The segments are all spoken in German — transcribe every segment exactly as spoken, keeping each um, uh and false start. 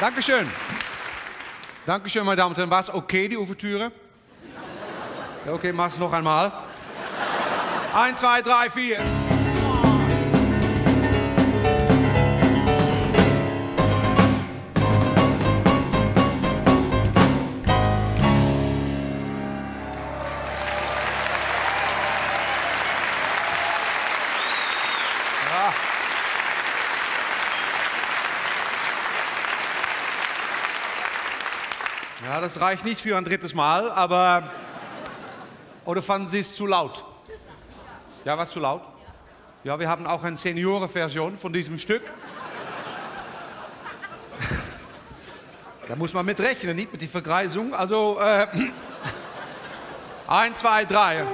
Dankeschön. Dankeschön, meine Damen und Herren. War es okay, die Ouvertüre? Ja, okay, mach's noch einmal. Eins, zwei, drei, vier. Das reicht nicht für ein drittes Mal, aber... Oder fanden Sie es zu laut? Ja, war es zu laut? Ja, wir haben auch eine Seniorenversion von diesem Stück. Da muss man mit rechnen, nicht mit der Vergreisung. Also, äh, eins, zwei, drei.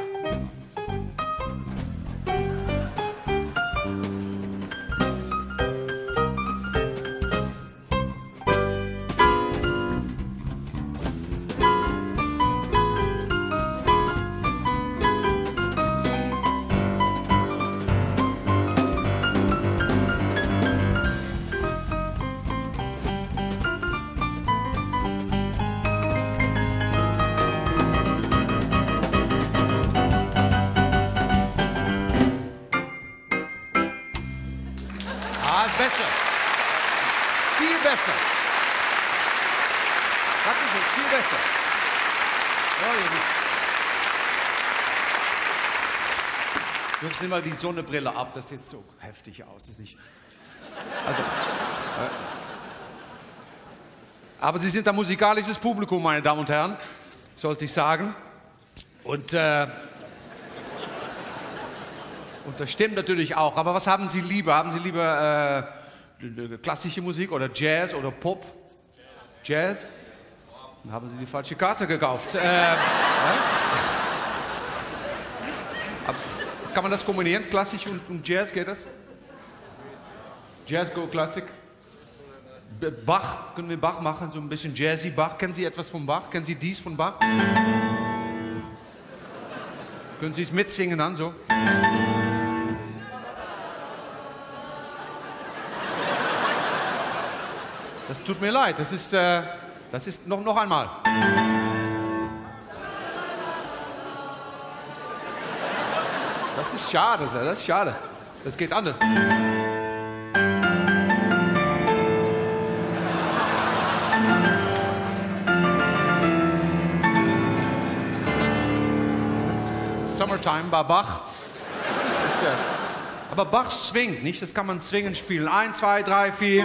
besser. Dankeschön, viel besser. Ja, ihr wisst. Jungs, nimm mal die Sonnenbrille ab, das sieht so heftig aus. Ist nicht. Also. Äh. Aber Sie sind ein musikalisches Publikum, meine Damen und Herren, sollte ich sagen. Und, äh, und das stimmt natürlich auch. Aber was haben Sie lieber? Haben Sie lieber äh, klassische Musik oder Jazz oder Pop? Jazz? Jazz? Dann haben Sie die falsche Karte gekauft. Äh, äh? Kann man das kombinieren? Klassisch und, und Jazz, geht das? Jazz, go, Klassik? Bach, können wir Bach machen? So ein bisschen Jazzy Bach. Kennen Sie etwas von Bach? Kennen Sie dies von Bach? Können Sie es mitsingen dann so? Das tut mir leid, das ist, äh, das ist noch, noch einmal. Das ist schade, das ist schade. Das geht anders. Summertime bei Bach. Und, äh, aber Bach swingt, nicht? Das kann man swingen spielen. Eins, zwei, drei, vier.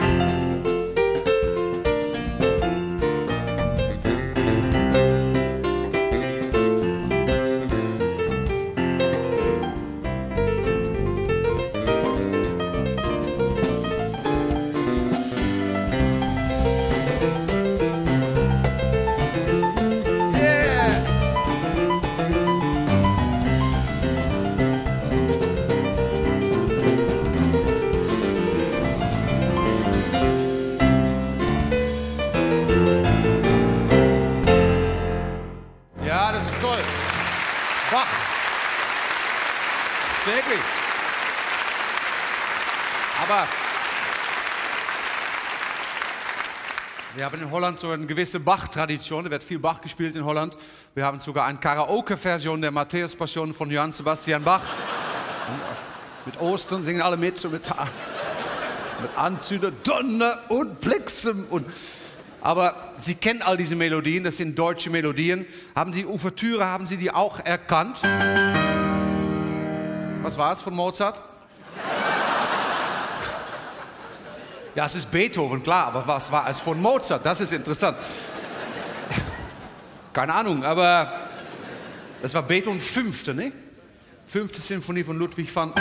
Bach. Wirklich. Aber wir haben in Holland so eine gewisse Bach-Tradition. Es wird viel Bach gespielt in Holland. Wir haben sogar eine Karaoke-Version der Matthäus-Passion von Johann Sebastian Bach. Mit Ostern singen alle mit, so mit, mit Anzünder, Donner und Blixen. Und aber Sie kennen all diese Melodien, das sind deutsche Melodien. Haben Sie Ouvertüre, haben Sie die auch erkannt? Was war es von Mozart? Ja, es ist Beethoven, klar, aber was war es von Mozart? Das ist interessant. Keine Ahnung, aber das war Beethoven fünfte, ne? Fünfte Sinfonie von Ludwig van...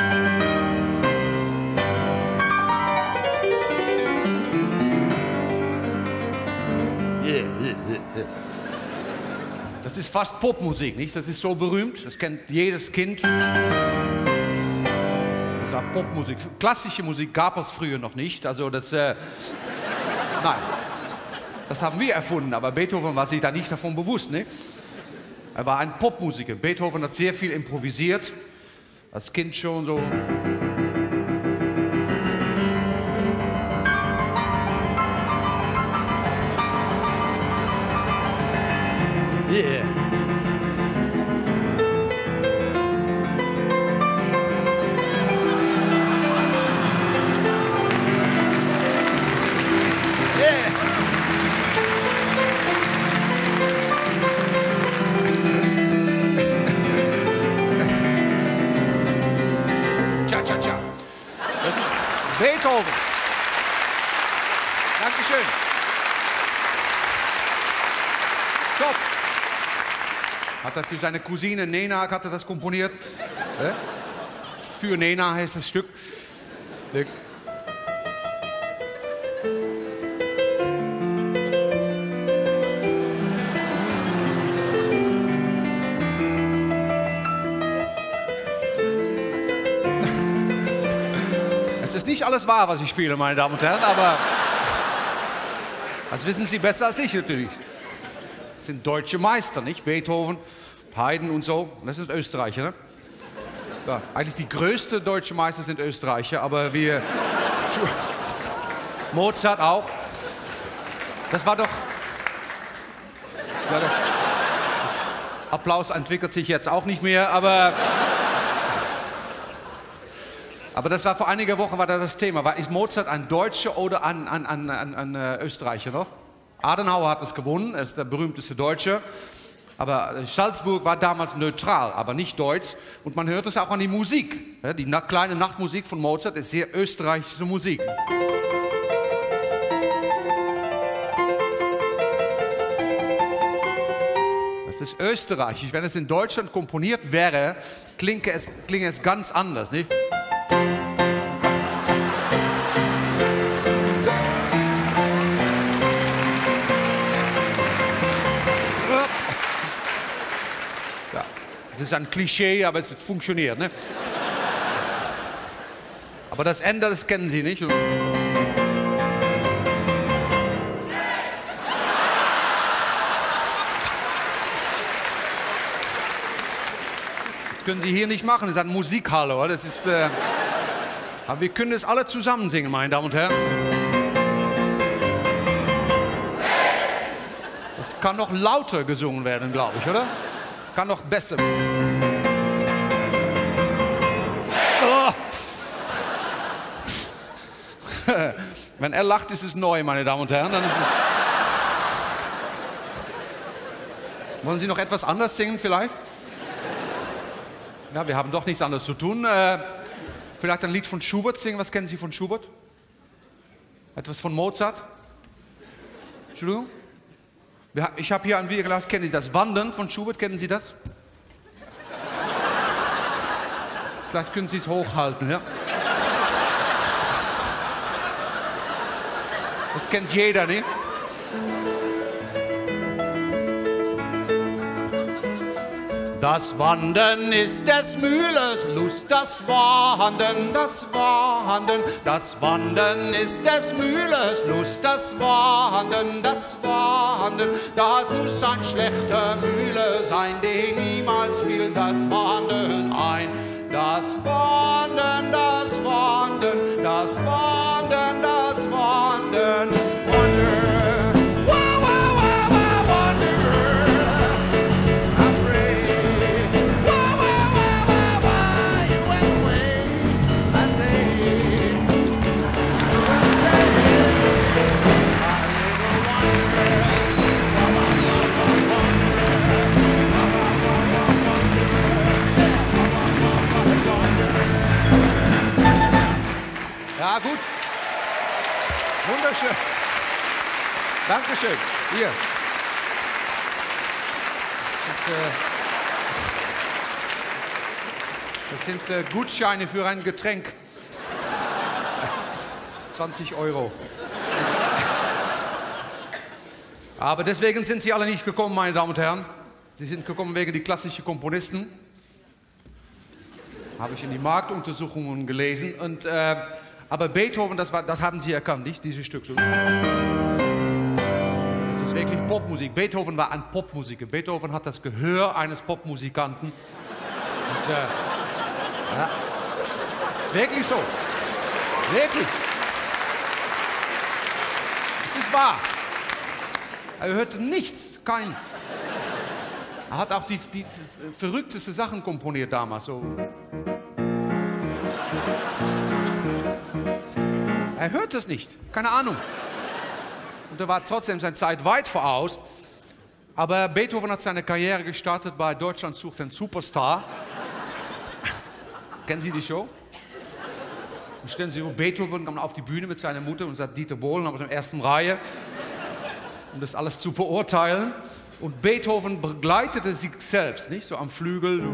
Das ist fast Popmusik, nicht? Das ist so berühmt, das kennt jedes Kind. Das war Popmusik. Klassische Musik gab es früher noch nicht, also das... Äh, nein, das haben wir erfunden, aber Beethoven war sich da nicht davon bewusst, ne? Er war ein Popmusiker. Beethoven hat sehr viel improvisiert, als Kind schon so... Yeah. Cha cha cha. Das ist Beethoven. Dankeschön. Top. Hat er für seine Cousine Nenak hat er das komponiert. äh? Für Nena heißt das Stück. Äh. Es ist nicht alles wahr, was ich spiele, meine Damen und Herren, aber das wissen Sie besser als ich natürlich. Das sind deutsche Meister, nicht? Beethoven, Haydn und so. Das sind Österreicher, ne? Ja, eigentlich die größte deutsche Meister sind Österreicher, aber wir... Mozart auch. Das war doch... Ja, das, das Applaus entwickelt sich jetzt auch nicht mehr, aber... Aber das war vor einiger Woche war da das Thema. War ist Mozart ein Deutscher oder ein, ein, ein, ein, ein, ein Österreicher noch? Adenauer hat es gewonnen, er ist der berühmteste Deutsche. Aber Salzburg war damals neutral, aber nicht deutsch. Und man hört es auch an die Musik. Die kleine Nachtmusik von Mozart ist sehr österreichische Musik. Das ist österreichisch. Wenn es in Deutschland komponiert wäre, klinge es, klinge es ganz anders, nicht? Das ist ein Klischee, aber es funktioniert, ne? Aber das Ende, das kennen Sie nicht. Das können Sie hier nicht machen, das ist eine Musikhalle, oder? Das ist, äh aber wir können das alle zusammen singen, meine Damen und Herren. Das kann noch lauter gesungen werden, glaube ich, oder? Kann noch besser. Oh. Wenn er lacht, ist es neu, meine Damen und Herren. Dann ist es... Wollen Sie noch etwas anders singen vielleicht? Ja, wir haben doch nichts anderes zu tun. Äh, vielleicht ein Lied von Schubert singen. Was kennen Sie von Schubert? Etwas von Mozart? Entschuldigung? Ich habe hier ein Video gelacht, kennen Sie das? Wandern von Schubert, kennen Sie das? Vielleicht können Sie es hochhalten, ja? Das kennt jeder, nicht? Das Wandern ist des Mühlers Lust, das Wandern, das Wandern. Das Wandern ist des Mühlers Lust, das Wandern, das Wandern. Das muss ein schlechter Mühler sein, der niemals fiel das Wandern ein. Das Wandern, das Wandern, das Wandern, das Wandern. Ja, gut. Wunderschön. Dankeschön. Hier. Das sind, äh, das sind äh, Gutscheine für ein Getränk. Das ist zwanzig Euro. Aber deswegen sind Sie alle nicht gekommen, meine Damen und Herren. Sie sind gekommen wegen die klassischen Komponisten. Habe ich in die Marktuntersuchungen gelesen. Und, äh, aber Beethoven, das, war, das haben Sie erkannt, nicht? Dieses Stück. So. Das ist wirklich Popmusik. Beethoven war ein Popmusiker. Beethoven hat das Gehör eines Popmusikanten. Und, äh, ja. Ist wirklich so. Wirklich. Es ist wahr. Er hörte nichts, kein. Er hat auch die, die verrücktesten Sachen komponiert damals. So. Er hört es nicht, keine Ahnung. Und er war trotzdem seine Zeit weit voraus. Aber Beethoven hat seine Karriere gestartet bei Deutschland sucht einen Superstar. Kennen Sie die Show? Dann stellen Sie, Beethoven kommt auf die Bühne mit seiner Mutter und sagt Dieter Bohlen auf der ersten Reihe, um das alles zu beurteilen. Und Beethoven begleitete sich selbst, nicht? So am Flügel.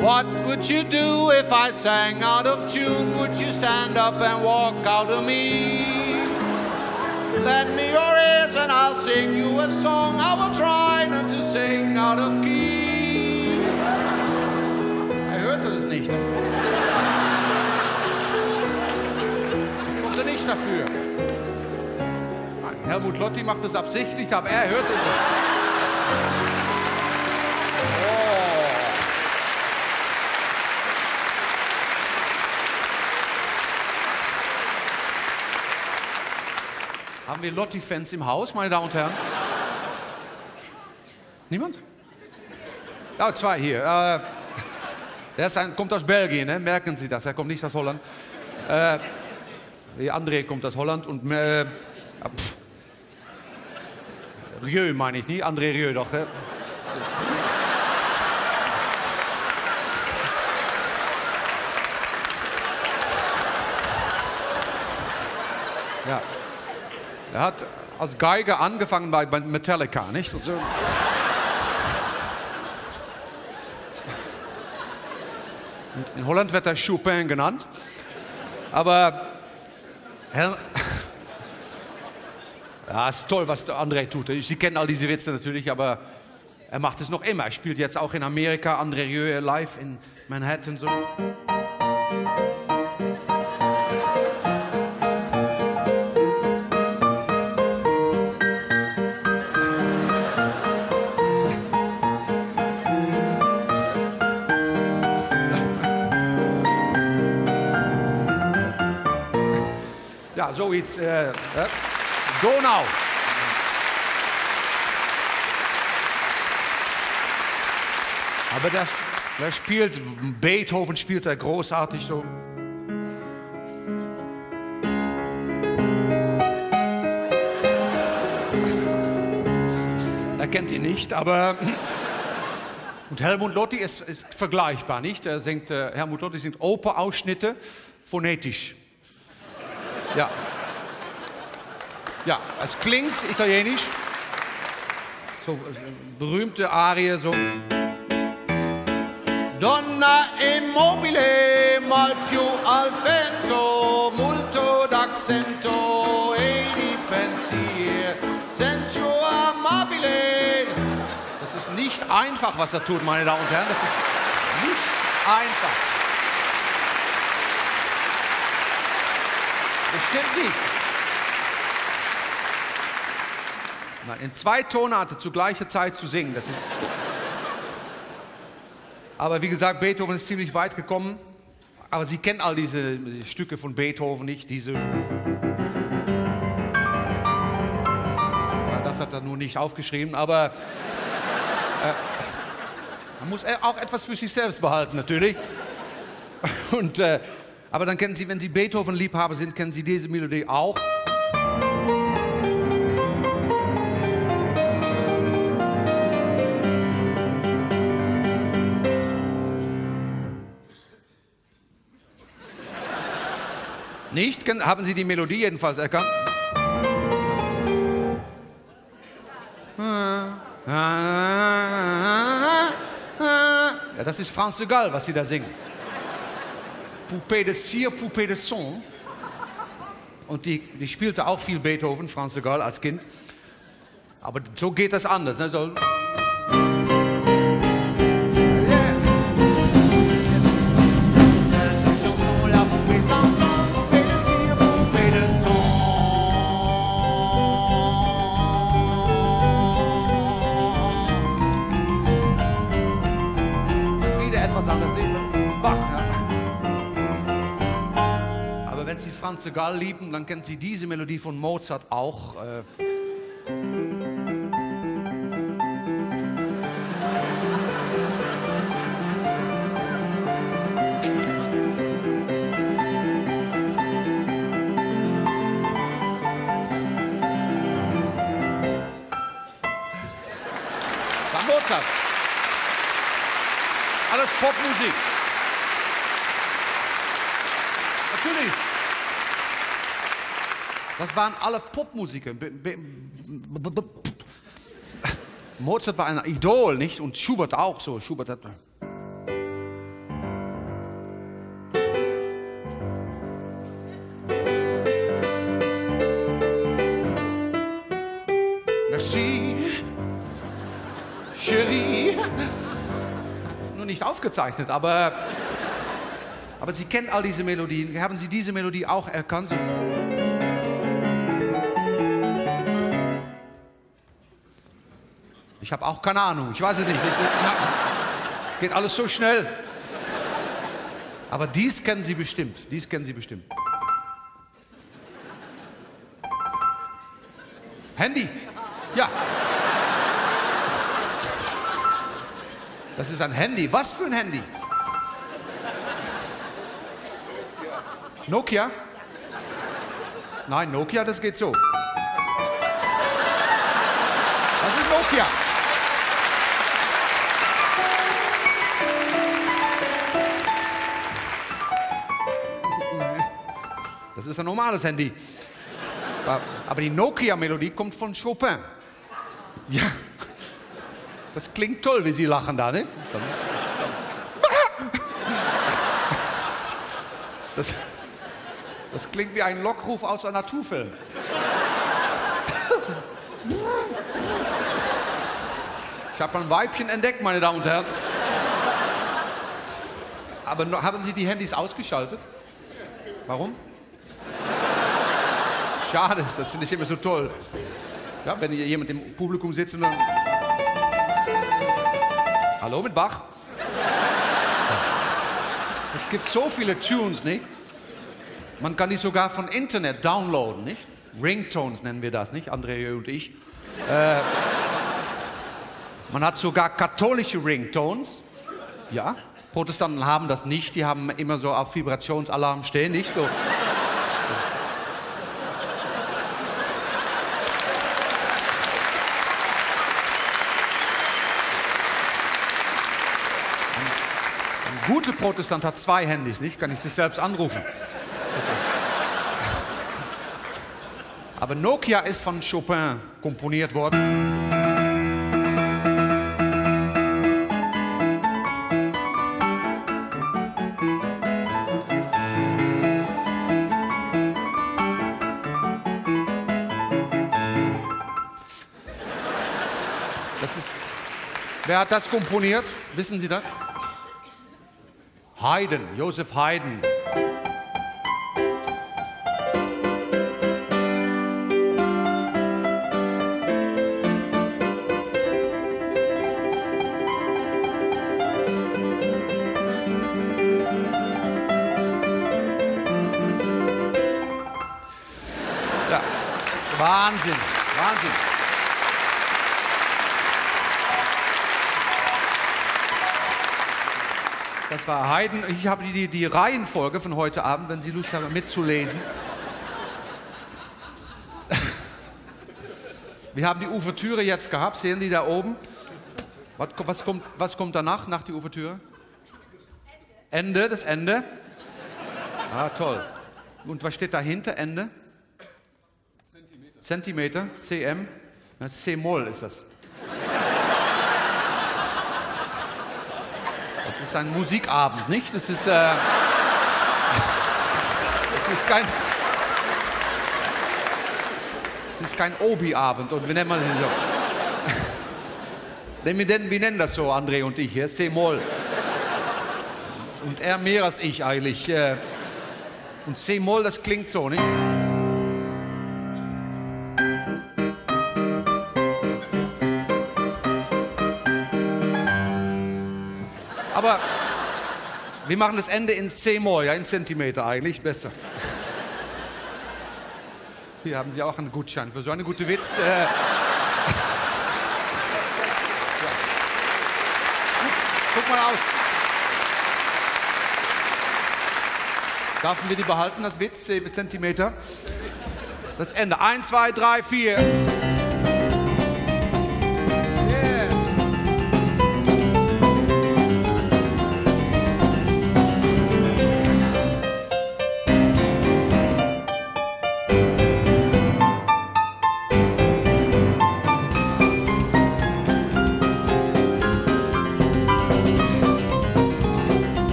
What would you do if I sang out of tune? Would you stand up and walk out of me? Lend me your ears and I'll sing you a song. I will try not to sing out of key. Er hörte das nicht. Er konnte nicht dafür. Helmut Lotti macht das absichtlich, aber er hört es nicht. Oh. Haben wir Lotti-Fans im Haus, meine Damen und Herren? Niemand? Oh, zwei hier. Äh, Der ist ein, kommt aus Belgien, ne? Merken Sie das, er kommt nicht aus Holland. äh, André kommt aus Holland und... Äh, pff. Rieu meine ich nie, André Rieu doch. Ne? Ja. Er hat als Geiger angefangen bei Metallica, nicht? Und so. In Holland wird er Chopin genannt. Aber... Ja, ist toll, was André tut. Sie kennen all diese Witze natürlich, aber er macht es noch immer. Er spielt jetzt auch in Amerika, André Rieu live in Manhattan. So. Ja, so jetzt, äh, äh, Donau. Aber das, das spielt, Beethoven spielt er großartig so. Er kennt ihn nicht, aber... Und Helmut Lotti ist, ist vergleichbar, nicht? Er singt, äh, Helmut Lotti singt Operausschnitte phonetisch. Ja. Ja, es klingt italienisch. So berühmte Arie so. Donna immobile, mal più al vento, molto d'accento e di pensier, sensuo amabile. Das ist nicht einfach, was er tut, meine Damen und Herren. Das ist nicht einfach. Stimmt nicht. Nein, in zwei Tonarten zu gleicher Zeit zu singen, das ist... Aber wie gesagt, Beethoven ist ziemlich weit gekommen. Aber Sie kennen all diese Stücke von Beethoven nicht, diese... Ja, das hat er nur nicht aufgeschrieben, aber... Äh, man muss auch etwas für sich selbst behalten, natürlich. Und... Äh, Aber dann kennen Sie, wenn Sie Beethoven-Liebhaber sind, kennen Sie diese Melodie auch. Nicht? Haben Sie die Melodie jedenfalls erkannt? Ja, das ist Franz de Gall, was Sie da singen. Poupée de Cire, Poupée de Son. Und die, die spielte auch viel Beethoven, Franz de Gall als Kind. Aber so geht das anders. Ne? So. Das ist wieder etwas anders. Bach. Wenn Sie Franz de Gall lieben, dann kennen Sie diese Melodie von Mozart auch. Äh Von Mozart. Alles Popmusik. Natürlich. Das waren alle Popmusiker. Be Be Be Be Mozart war ein Idol, nicht? Und Schubert auch so. Schubert hat... Merci, Chérie. Das ist nur nicht aufgezeichnet, aber... Aber Sie kennen all diese Melodien. Haben Sie diese Melodie auch erkannt? Ich habe auch keine Ahnung, ich weiß es nicht. Es geht alles so schnell. Aber dies kennen Sie bestimmt, dies kennen Sie bestimmt. Handy, ja. Das ist ein Handy, was für ein Handy? Nokia? Nein, Nokia, das geht so. Das ist Nokia. Das ist ein normales Handy. Aber die Nokia-Melodie kommt von Chopin. Ja. Das klingt toll, wie Sie lachen da, ne? Das, das klingt wie ein Lockruf aus einer Naturfilm. Ich habe ein Weibchen entdeckt, meine Damen und Herren. Aber haben Sie die Handys ausgeschaltet? Warum? Schade ist, das finde ich immer so toll. Ja, wenn hier jemand im Publikum sitzt und dann... Hallo mit Bach. Es gibt so viele Tunes, nicht? Man kann die sogar von Internet downloaden, nicht? Ringtones nennen wir das, nicht? André und ich. Äh, man hat sogar katholische Ringtones. Ja, Protestanten haben das nicht. Die haben immer so auf Vibrationsalarm stehen, nicht? So. Ein guter Protestant hat zwei Handys, nicht? Kann ich sich selbst anrufen. Aber Nokia ist von Chopin komponiert worden. Das ist... Wer hat das komponiert? Wissen Sie das? Haydn, Joseph Haydn. Ja, das ist Wahnsinn, Wahnsinn. Das war Haydn. Ich habe die, die Reihenfolge von heute Abend, wenn Sie Lust haben, mitzulesen. Wir haben die Ouvertüre jetzt gehabt. Sehen Sie da oben? Was, was, kommt, was kommt danach, nach der Ouvertüre? Ende. Ende, das Ende. Ah, toll. Und was steht dahinter, Ende? Zentimeter. Zentimeter, C M. Na, C-Moll ist das. Das ist ein Musikabend, nicht? Das ist, äh, das ist kein, das ist kein Obi-Abend und wir nennen das so. wir, nennen, wir nennen das so, André und ich, ja? C-Moll. Und er mehr als ich eigentlich. Äh. Und C-Moll, das klingt so, nicht? Aber wir machen das Ende in C-Moll, ja, in Zentimeter eigentlich, besser. Hier haben Sie auch einen Gutschein für so einen guten Witz. Äh. Ja. Guck mal aus. Dürfen wir die behalten, das Witz, Zentimeter? Das Ende, eins, zwei, drei, vier.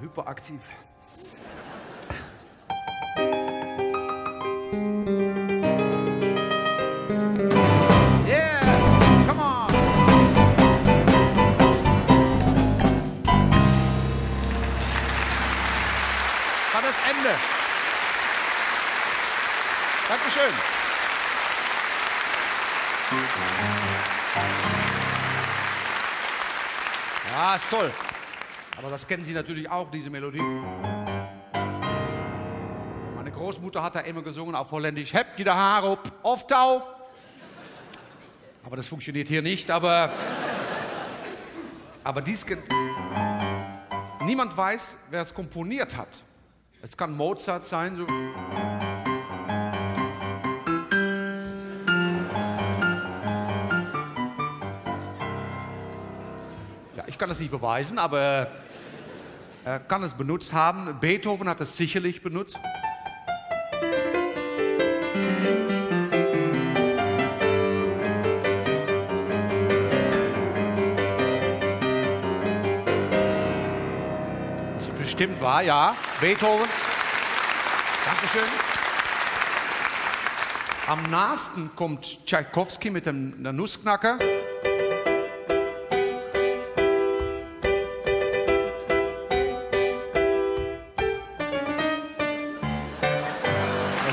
Hyperaktiv. Yeah, come on. War das Ende. Dankeschön. Ja, ist toll. Aber das kennen Sie natürlich auch, diese Melodie. Meine Großmutter hat da immer gesungen auf Holländisch. Heb die de Haare op, of Tau. Aber das funktioniert hier nicht, aber... Aber dies... Niemand weiß, wer es komponiert hat. Es kann Mozart sein, so... Ich kann das nicht beweisen, aber er kann es benutzt haben. Beethoven hat es sicherlich benutzt. Das ist bestimmt wahr, ja. Beethoven. Dankeschön. Am nahesten kommt Tschaikowski mit dem Nussknacker.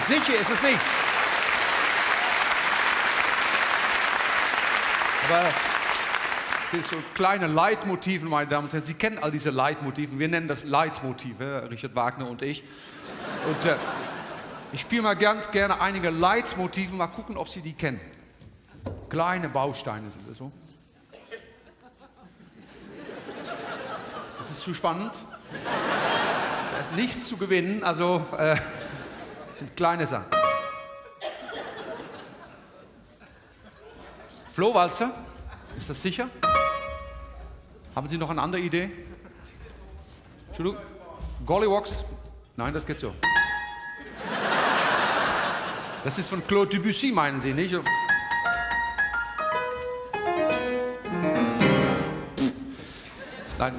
Sicher ist es nicht. Aber es sind so kleine Leitmotiven, meine Damen und Herren. Sie kennen all diese Leitmotiven. Wir nennen das Leitmotive, Richard Wagner und ich. Und äh, ich spiele mal ganz gerne einige Leitmotiven. Mal gucken, ob Sie die kennen. Kleine Bausteine sind das so. Das ist zu spannend. Da ist nichts zu gewinnen. Also... Äh, Das sind kleine Sachen. Flohwalzer, ist das sicher? Haben Sie noch eine andere Idee? Entschuldigung? Golliwox? Nein, das geht so. Das ist von Claude Debussy, meinen Sie, nicht? Nein,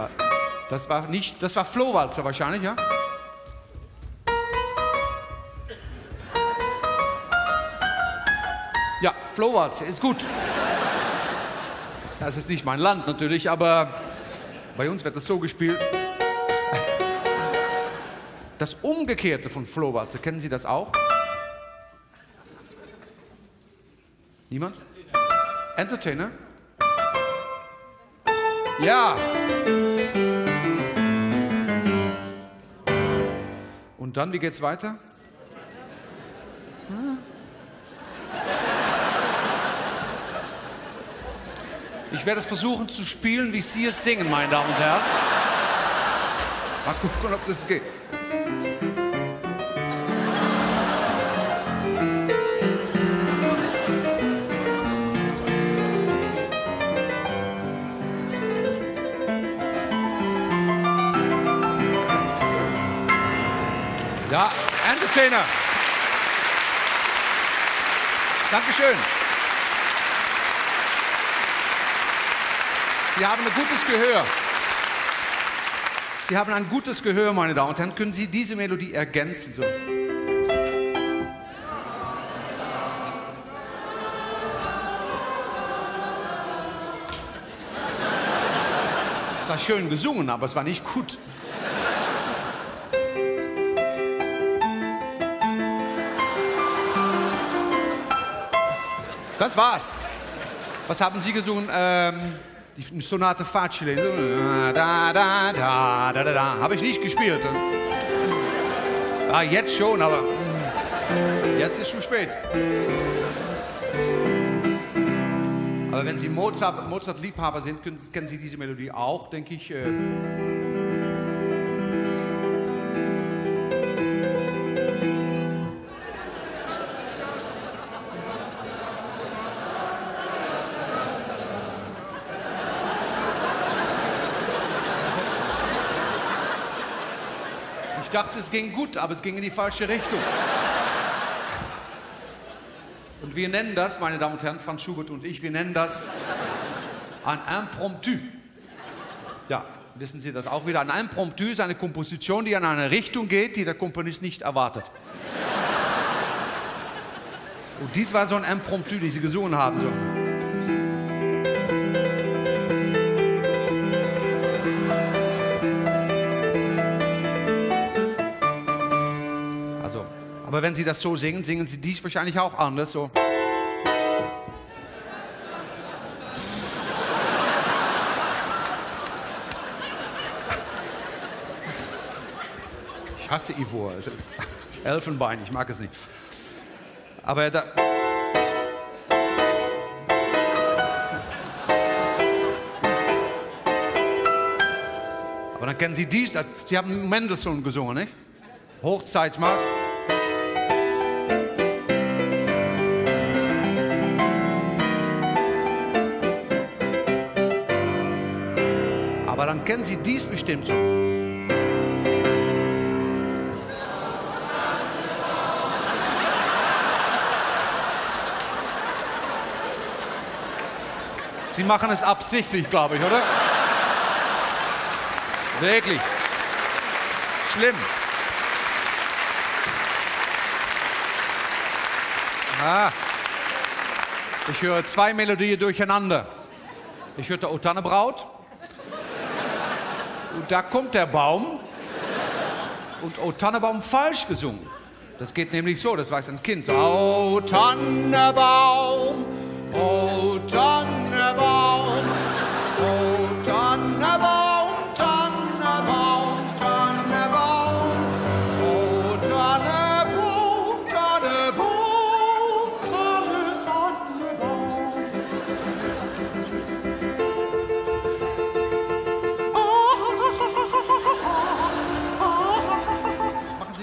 das war nicht, das war Flohwalzer wahrscheinlich, ja? Ja, Flohwalzer ist gut. Das ist nicht mein Land natürlich, aber bei uns wird das so gespielt. Das Umgekehrte von Flohwalzer, kennen Sie das auch? Niemand? Entertainer? Ja. Und dann, wie geht's weiter? Hm? Ich werde es versuchen zu spielen, wie Sie es singen, meine Damen und Herren. Mal gucken, ob das geht. Ja, Entertainer. Dankeschön. Sie haben ein gutes Gehör. Sie haben ein gutes Gehör, meine Damen und Herren. Können Sie diese Melodie ergänzen? So. Es war schön gesungen, aber es war nicht gut. Das war's. Was haben Sie gesungen? Ähm Die Sonate Facile. Da, da, da, da, da, da. Habe ich nicht gespielt. Ah, jetzt schon, aber jetzt ist schon spät. Aber wenn Sie Mozart, Mozart-Liebhaber sind, können, kennen Sie diese Melodie auch, denke ich. Äh Ich dachte, es ging gut, aber es ging in die falsche Richtung. Und wir nennen das, meine Damen und Herren, Franz Schubert und ich, wir nennen das ein Impromptu. Ja, wissen Sie das auch wieder? Ein Impromptu ist eine Komposition, die in eine Richtung geht, die der Komponist nicht erwartet. Und dies war so ein Impromptu, die Sie gesungen haben. So. Aber wenn Sie das so singen, singen Sie dies wahrscheinlich auch anders so. Ich hasse Ivor. Elfenbein, ich mag es nicht. Aber da... Aber dann kennen Sie dies. Sie haben Mendelssohn gesungen, nicht? Hochzeitsmarsch. Aber dann kennen Sie dies bestimmt so. Sie machen es absichtlich, glaube ich, oder? Wirklich. Schlimm. Ah. Ich höre zwei Melodien durcheinander. Ich höre O Tannebraut. Und da kommt der Baum. Und O Tannebaum falsch gesungen. Das geht nämlich so, das weiß ein Kind. So, O Tannebaum, O Tannebaum, O Tannebaum.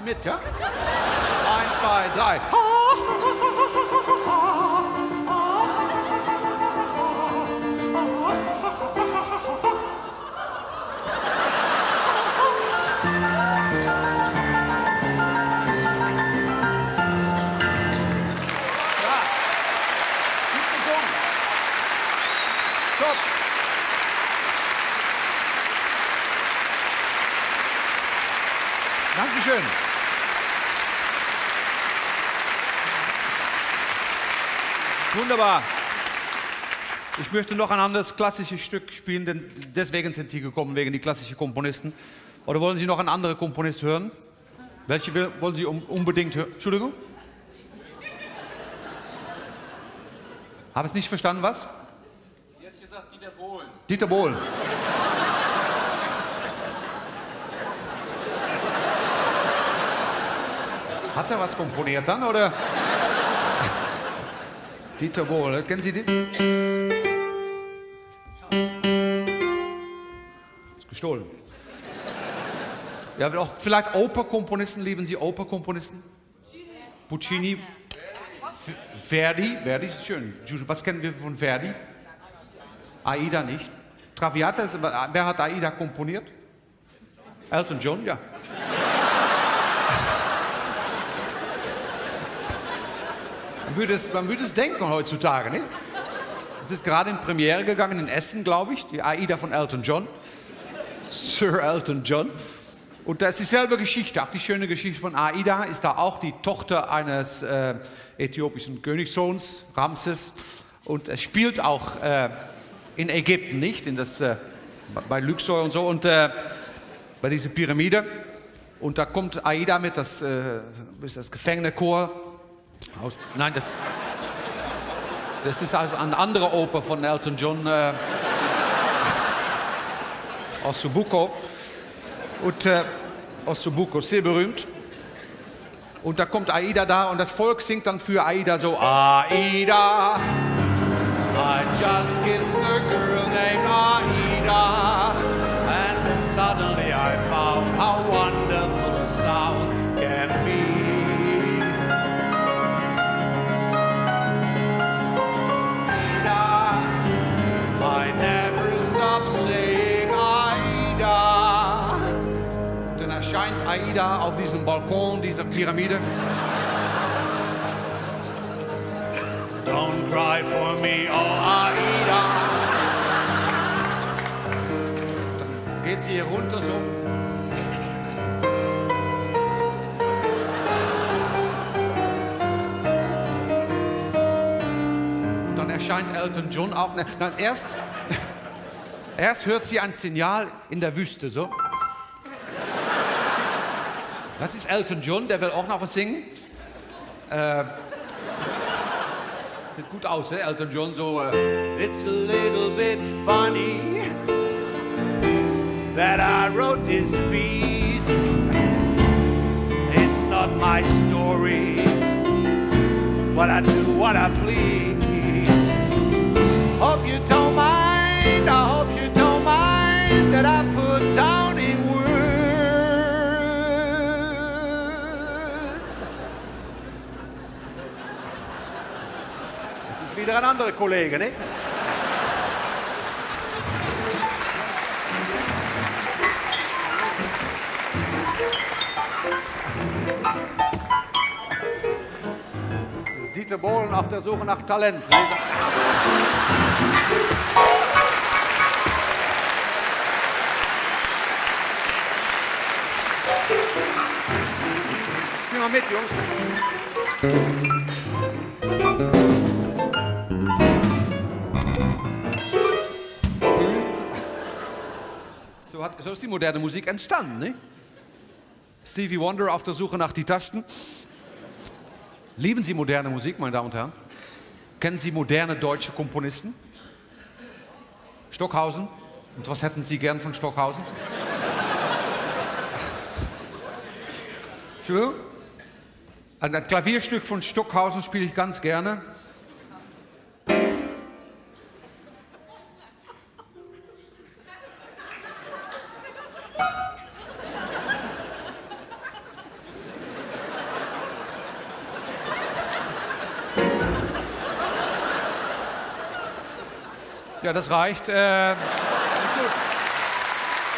Mit, ja? Eins, zwei, drei. Ja, gut gesungen. Top. Dankeschön. Wunderbar. Ich möchte noch ein anderes klassisches Stück spielen, denn deswegen sind Sie gekommen, wegen die klassischen Komponisten. Oder wollen Sie noch einen anderen Komponist hören? Welche wollen Sie unbedingt hören? Entschuldigung? Habe es nicht verstanden, was? Sie hat gesagt Dieter Bohlen. Dieter Bohlen. Hat er was komponiert dann, oder? Dieter Bohlen, kennen Sie den? Ist gestohlen. Ja, auch vielleicht Opernkomponisten, lieben Sie Opernkomponisten? Puccini, Verdi, Verdi ist schön. Was kennen wir von Verdi? Aida nicht. Traviata, ist, wer hat Aida komponiert? Elton John, ja. Man würde, es, man würde es denken heutzutage, nicht? Es ist gerade in Premiere gegangen, in Essen, glaube ich, die Aida von Elton John. Sir Elton John. Und da ist dieselbe Geschichte, auch die schöne Geschichte von Aida, ist da auch die Tochter eines äh, äthiopischen Königssohns, Ramses. Und es spielt auch äh, in Ägypten, nicht? In das, äh, bei Luxor und so, und äh, bei dieser Pyramide. Und da kommt Aida mit das, äh, das Gefängnischor. Aus, nein, das, das ist also eine andere Oper von Elton John äh, aus Ossobuco. Und äh, Ossobuco, sehr berühmt. Und da kommt Aida da und das Volk singt dann für Aida so: Aida, I just kissed a girl named Aida, and suddenly I found how wonderful a sound can be. I never stop saying Aida. Und dann erscheint Aida auf diesem Balkon dieser Pyramide. Don't cry for me, oh Aida. Dann geht sie hier runter so. Und dann erscheint Elton John auch. Nein, erst. Erst hört sie ein Signal in der Wüste, so. Das ist Elton John, der will auch noch was singen. Äh, sieht gut aus, eh? Elton John, so. Äh, It's a little bit funny that I wrote this piece my story, but I do what I please. Hope you don't mind, I hope you don't mind that I put down in words. Das ist wieder ein anderer Kollege, ne? Dieter Bohlen auf der Suche nach Talent. Geh mal mit, Jungs. So, hat, so ist die moderne Musik entstanden, ne? Stevie Wonder auf der Suche nach die Tasten. Lieben Sie moderne Musik, meine Damen und Herren? Kennen Sie moderne deutsche Komponisten? Stockhausen? Und was hätten Sie gern von Stockhausen? Entschuldigung? Ein Klavierstück von Stockhausen spiele ich ganz gerne. Ja, das reicht. Äh, ja, gut.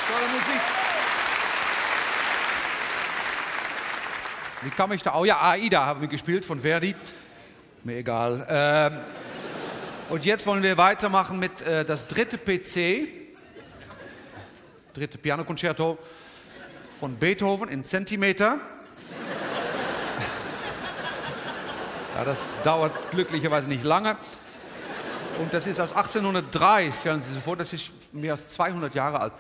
Tolle Musik. Wie kam ich da? Oh ja, Aida haben wir gespielt von Verdi. Mir egal. Ähm, und jetzt wollen wir weitermachen mit äh, das dritte P C. Dritte Pianokonzerto von Beethoven in Zentimeter. Ja, das dauert glücklicherweise nicht lange. Und das ist aus achtzehnhundertdrei, stellen Sie sich vor, das ist mehr als zweihundert Jahre alt.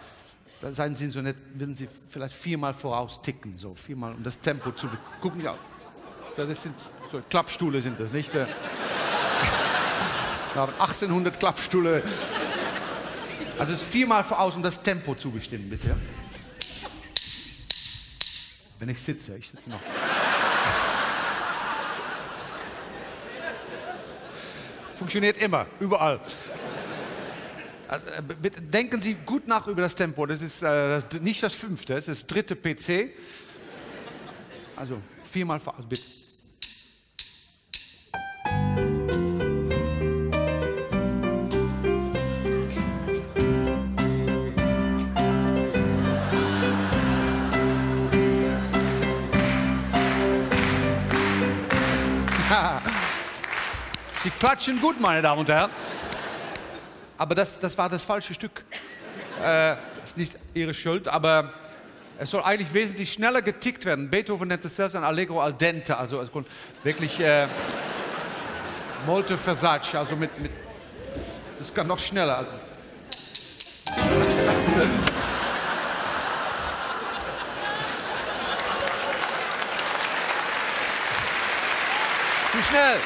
Da seien Sie so nett, würden Sie vielleicht viermal voraus ticken, so viermal, um das Tempo zu... Gucken Sie auf, das sind so Klappstühle, sind das nicht? Wir haben achtzehnhundert Klappstühle. Also viermal voraus, um das Tempo zu bestimmen, bitte. Wenn ich sitze, ich sitze noch. Funktioniert immer, überall. Bitte denken Sie gut nach über das Tempo. Das ist äh, das, nicht das fünfte, das ist das dritte P C. Also viermal vor, also bitte. Sie klatschen gut, meine Damen und Herren. Aber das, das war das falsche Stück. Äh, ist nicht Ihre Schuld, aber es soll eigentlich wesentlich schneller getickt werden. Beethoven nennt es selbst ein Allegro al dente, also, also wirklich äh, molto versace, also mit, mit. Das kann noch schneller. Also. Zu schnell.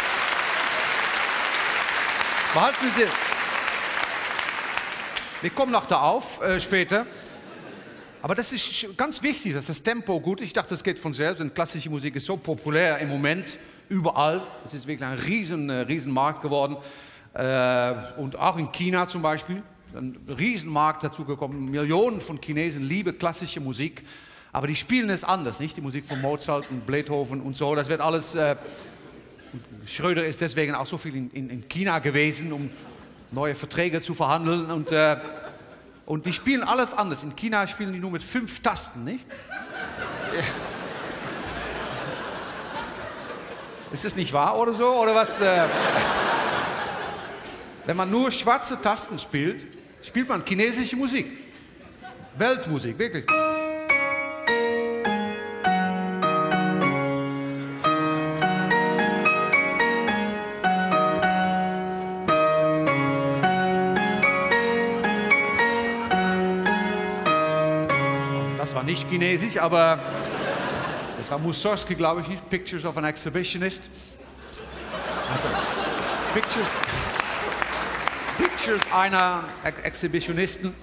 Behalten Sie. Wir kommen noch da auf, äh, später. Aber das ist ganz wichtig, dass das Tempo gut ist. Ich dachte, das geht von selbst, denn klassische Musik ist so populär im Moment, überall. Es ist wirklich ein riesen, riesen Markt geworden. Äh, und auch in China zum Beispiel. Ein Riesenmarkt dazu gekommen. Millionen von Chinesen lieben klassische Musik. Aber die spielen es anders, nicht? Die Musik von Mozart und Beethoven und so, das wird alles... Äh, Schröder ist deswegen auch so viel in, in, in China gewesen, um neue Verträge zu verhandeln. Und, äh, und die spielen alles anders. In China spielen die nur mit fünf Tasten, nicht? Ist das nicht wahr oder so? Oder was? Äh, wenn man nur schwarze Tasten spielt, spielt man chinesische Musik. Weltmusik, wirklich. Das war nicht chinesisch, aber das war Mussorgsky, glaube ich, nicht. Pictures of an Exhibitionist. Also, Pictures, Pictures einer Ex Exhibitionisten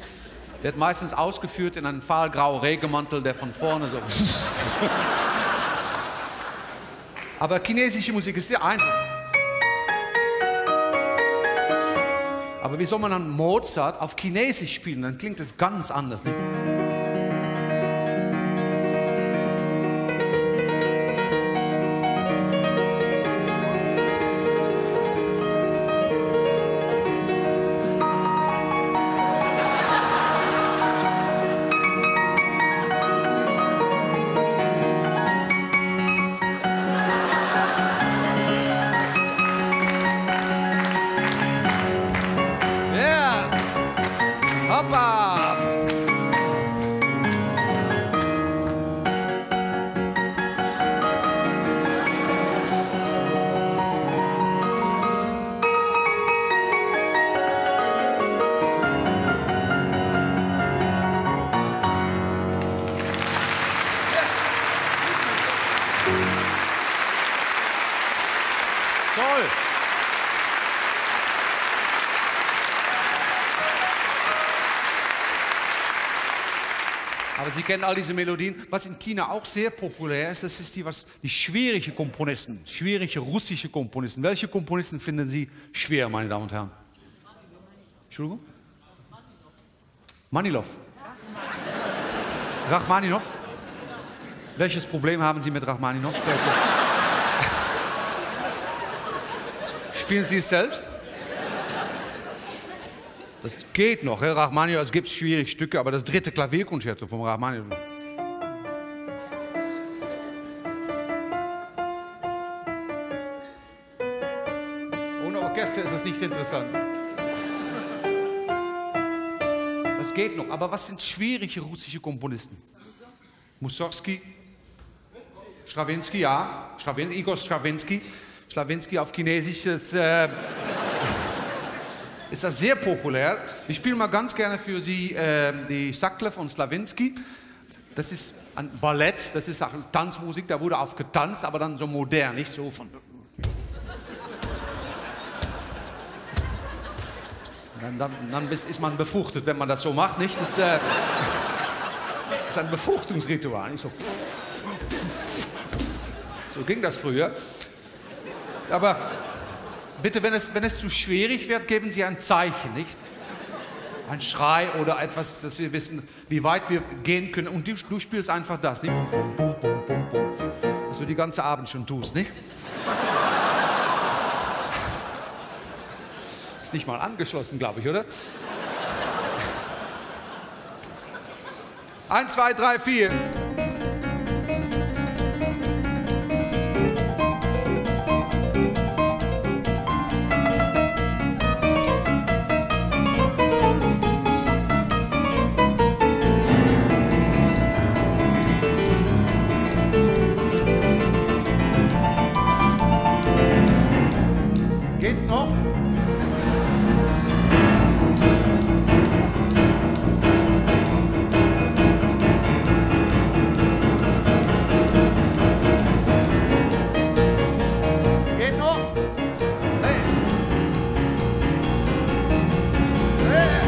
wird meistens ausgeführt in einem fahlgrauen Regenmantel, der von vorne so. Aber chinesische Musik ist sehr einfach. Aber wie soll man dann Mozart auf Chinesisch spielen? Dann klingt das ganz anders. Nicht? Aber Sie kennen all diese Melodien. Was in China auch sehr populär ist, das ist die, was, die schwierige Komponisten, schwierige russische Komponisten. Welche Komponisten finden Sie schwer, meine Damen und Herren? Entschuldigung? Manilow. Rachmaninow? Welches Problem haben Sie mit Rachmaninow? Spielen Sie es selbst? Das geht noch, Herr Rachmaninow, es gibt schwierige Stücke, aber das dritte Klavierkonzerto von Rachmaninow. Ohne Orchester ist es nicht interessant. Das geht noch, aber was sind schwierige russische Komponisten? Mussorgsky, Strawinsky, ja, Strawin Igor Strawinsky. Strawinsky auf Chinesisch ist... Äh, ist das sehr populär. Ich spiele mal ganz gerne für Sie äh, die Sackler von Strawinsky. Das ist ein Ballett, das ist auch Tanzmusik, da wurde auf getanzt, aber dann so modern, nicht so von... Dann, dann, dann ist man befruchtet, wenn man das so macht, nicht? Das äh, ist ein Befruchtungsritual, nicht so... So ging das früher. Aber... Bitte, wenn es, wenn es zu schwierig wird, geben Sie ein Zeichen, nicht? Ein Schrei oder etwas, dass wir wissen, wie weit wir gehen können. Und du, du spielst einfach das, nicht? Was du die ganze Abend schon tust, nicht? Ist nicht mal angeschlossen, glaube ich, oder? Eins, zwei, drei, vier. Geht's noch? Geht noch? Hey. Hey.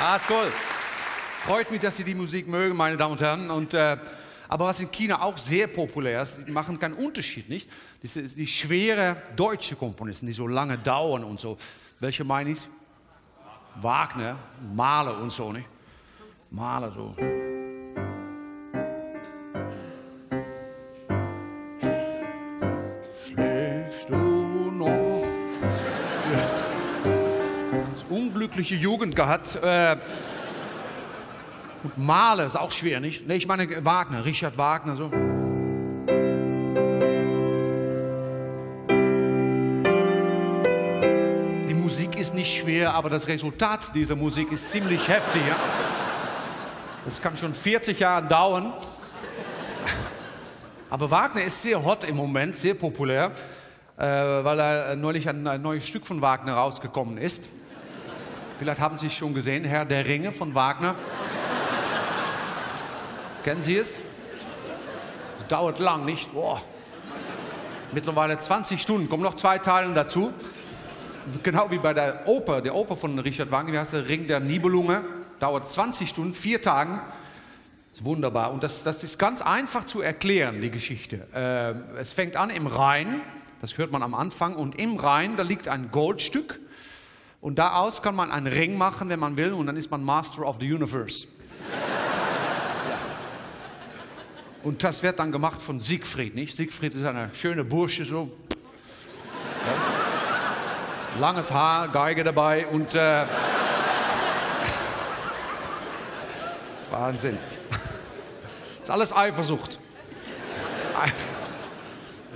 Ah, ist toll. Freut mich, dass Sie die Musik mögen, meine Damen und Herren. Und, äh, aber was in China auch sehr populär ist, die machen keinen Unterschied, nicht? Das ist die schwere deutsche Komponisten, die so lange dauern und so. Welche meine ich? Wagner, Mahler und so, nicht? Mahler so. Schläfst du noch? Ganz unglückliche Jugend gehabt. Äh, und Mahler ist auch schwer, nicht? Nee, ich meine Wagner, Richard Wagner so. Die Musik ist nicht schwer, aber das Resultat dieser Musik ist ziemlich heftig. Ja? Das kann schon vierzig Jahre dauern. Aber Wagner ist sehr hot im Moment, sehr populär, äh, weil er neulich ein, ein neues Stück von Wagner rausgekommen ist. Vielleicht haben Sie es schon gesehen, Herr der Ringe von Wagner. Kennen Sie es? Das dauert lang, nicht? Boah. Mittlerweile zwanzig Stunden, kommen noch zwei Teile dazu. Genau wie bei der Oper, der Oper von Richard Wagner, wie heißt der, Ring der Nibelunge, dauert zwanzig Stunden, vier Tagen. Ist wunderbar. Und das, das ist ganz einfach zu erklären, die Geschichte. Äh, es fängt an im Rhein, das hört man am Anfang, und im Rhein, da liegt ein Goldstück. Und daraus kann man einen Ring machen, wenn man will, und dann ist man Master of the Universe. Und das wird dann gemacht von Siegfried, nicht? Siegfried ist eine schöne Bursche, so. Ja. Langes Haar, Geige dabei und... Äh, das ist Wahnsinn. Das ist alles Eifersucht.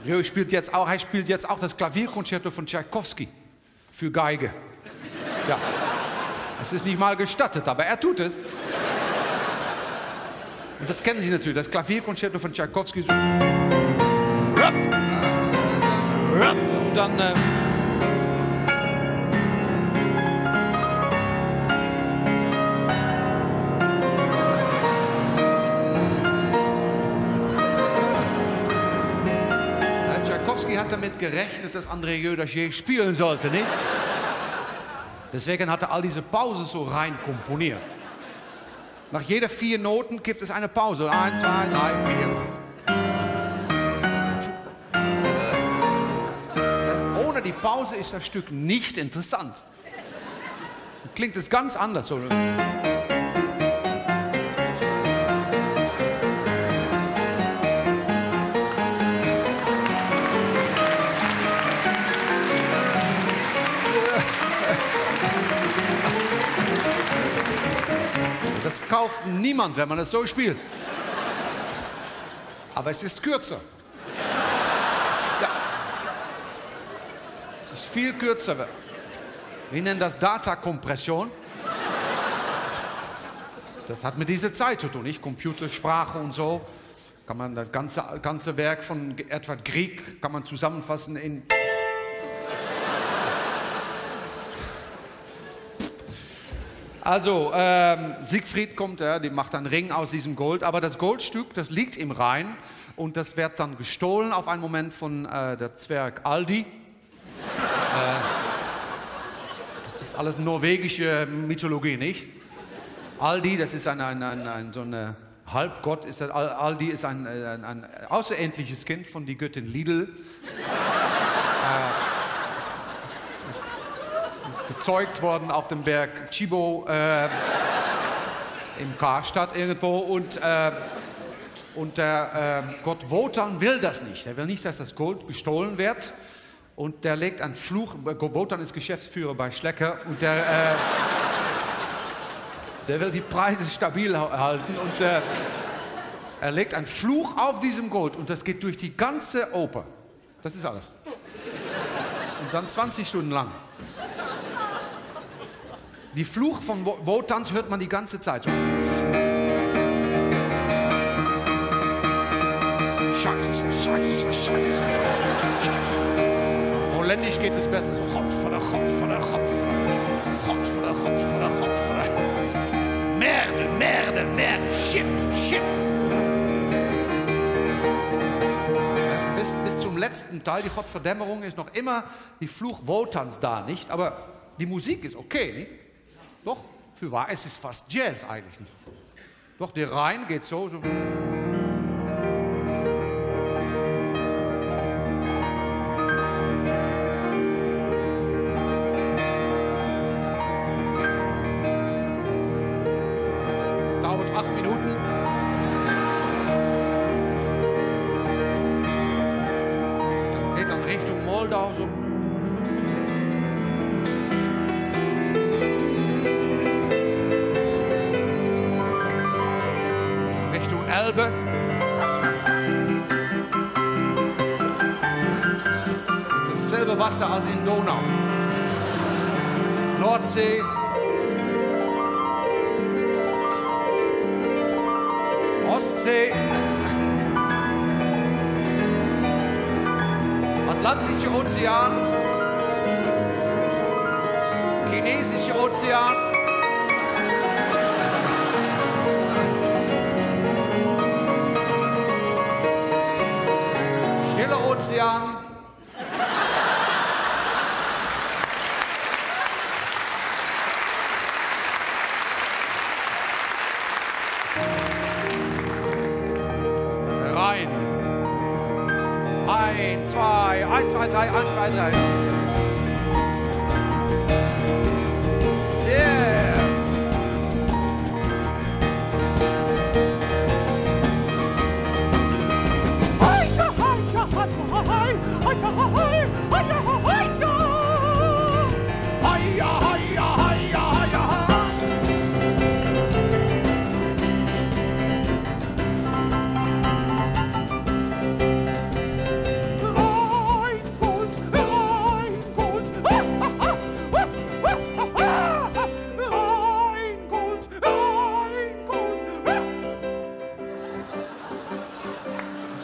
Er spielt jetzt auch, er spielt jetzt auch das Klavierkonzerto von Tschaikowski für Geige. Ja. Es ist nicht mal gestattet, aber er tut es. Und das kennen Sie natürlich, das Klavierkonzerto von Tschaikowski. So. Und dann... Äh Tschaikowski hat damit gerechnet, dass André Jeudaché spielen sollte, nicht? Deswegen hat er all diese Pausen so rein komponiert. Nach jeder vier Noten gibt es eine Pause. Eins, zwei, drei, vier. Ohne die Pause ist das Stück nicht interessant. Dann klingt es ganz anders. Oder? Das kauft niemand, wenn man das so spielt. Aber es ist kürzer. Ja. Es ist viel kürzer. Wir nennen das Datakompression. Das hat mit dieser Zeit zu tun, nicht? Computersprache und so. Kann man das ganze, ganze Werk von Edward Grieg kann man zusammenfassen in... Also, ähm, Siegfried kommt, ja, die macht einen Ring aus diesem Gold, aber das Goldstück, das liegt im Rhein und das wird dann gestohlen auf einen Moment von äh, der Zwerg Aldi. äh, das ist alles norwegische Mythologie, nicht? Aldi, das ist ein, ein, ein, ein so ein Halbgott, ist das, Aldi ist ein, ein, ein außerendliches Kind von der Göttin Lidl. äh, Ist gezeugt worden auf dem Berg Chibo äh, im Karstadt irgendwo. Und, äh, und der äh, Gott Wotan will das nicht. Er will nicht, dass das Gold gestohlen wird. Und der legt einen Fluch. Wotan ist Geschäftsführer bei Schlecker. Und der, äh, der will die Preise stabil halten. Und äh, er legt einen Fluch auf diesem Gold. Und das geht durch die ganze Oper. Das ist alles. Und dann zwanzig Stunden lang. Die Fluch von Wotans hört man die ganze Zeit. So. Scheiße, scheiße, scheiße. Auf Holländisch geht es besser. So Hopf oder Hopf oder Hopf. Hopf oder Hopf oder Hopf. Merde, merde, merde. Shit, shit. Bis, bis zum letzten Teil, die Hopfverdämmerung, ist noch immer die Fluch Wotans da, nicht? Aber die Musik ist okay, nicht? Doch, für wahr, es ist fast Jazz eigentlich. Nicht. Doch, der Rhein geht so, so. Es dauert acht Minuten. Dann geht dann Richtung Moldau so. Elbe. Das ist dasselbe Wasser als in Donau. Nordsee. Ostsee. Atlantische Ozean. Chinesische Ozean. Stiller Ozean. Rein. Ein, zwei, eins, zwei, drei, eins, zwei, drei. Yeah.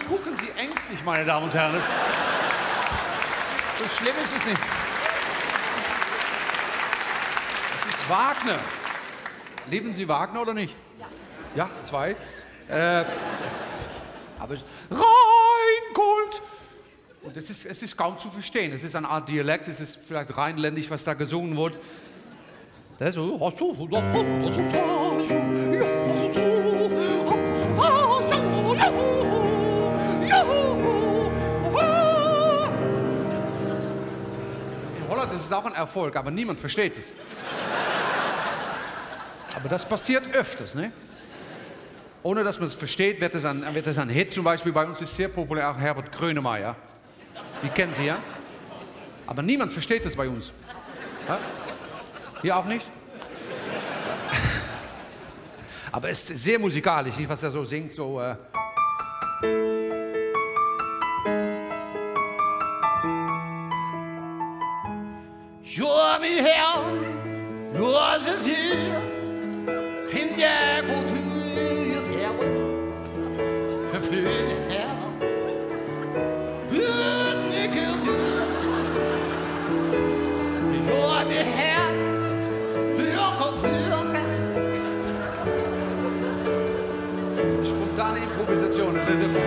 Gucken Sie ängstlich, meine Damen und Herren. So schlimm ist es nicht. Es ist Wagner. Lieben Sie Wagner oder nicht? Ja. Ja, zwei. Äh, aber Rheingold. Und es ist, es ist kaum zu verstehen. Es ist eine Art Dialekt. Es ist vielleicht rheinländisch, was da gesungen wird. Das ist so. Das ist auch ein Erfolg, aber niemand versteht es. Aber das passiert öfters, ne? Ohne dass man es versteht, wird es ein, wird es ein Hit. Zum Beispiel bei uns ist sehr populär auch Herbert Grönemeyer. Die kennen Sie ja. Aber niemand versteht es bei uns. Ja? Hier auch nicht? Aber es ist sehr musikalisch, nicht, was er so singt, so... Äh Ja, min herre, nu er det tid, hende jeg går tydes herre, jeg føler herre, uden ikke dyr. Ja, det herre, bøger dyrene. Spontane improvisationer, det er det.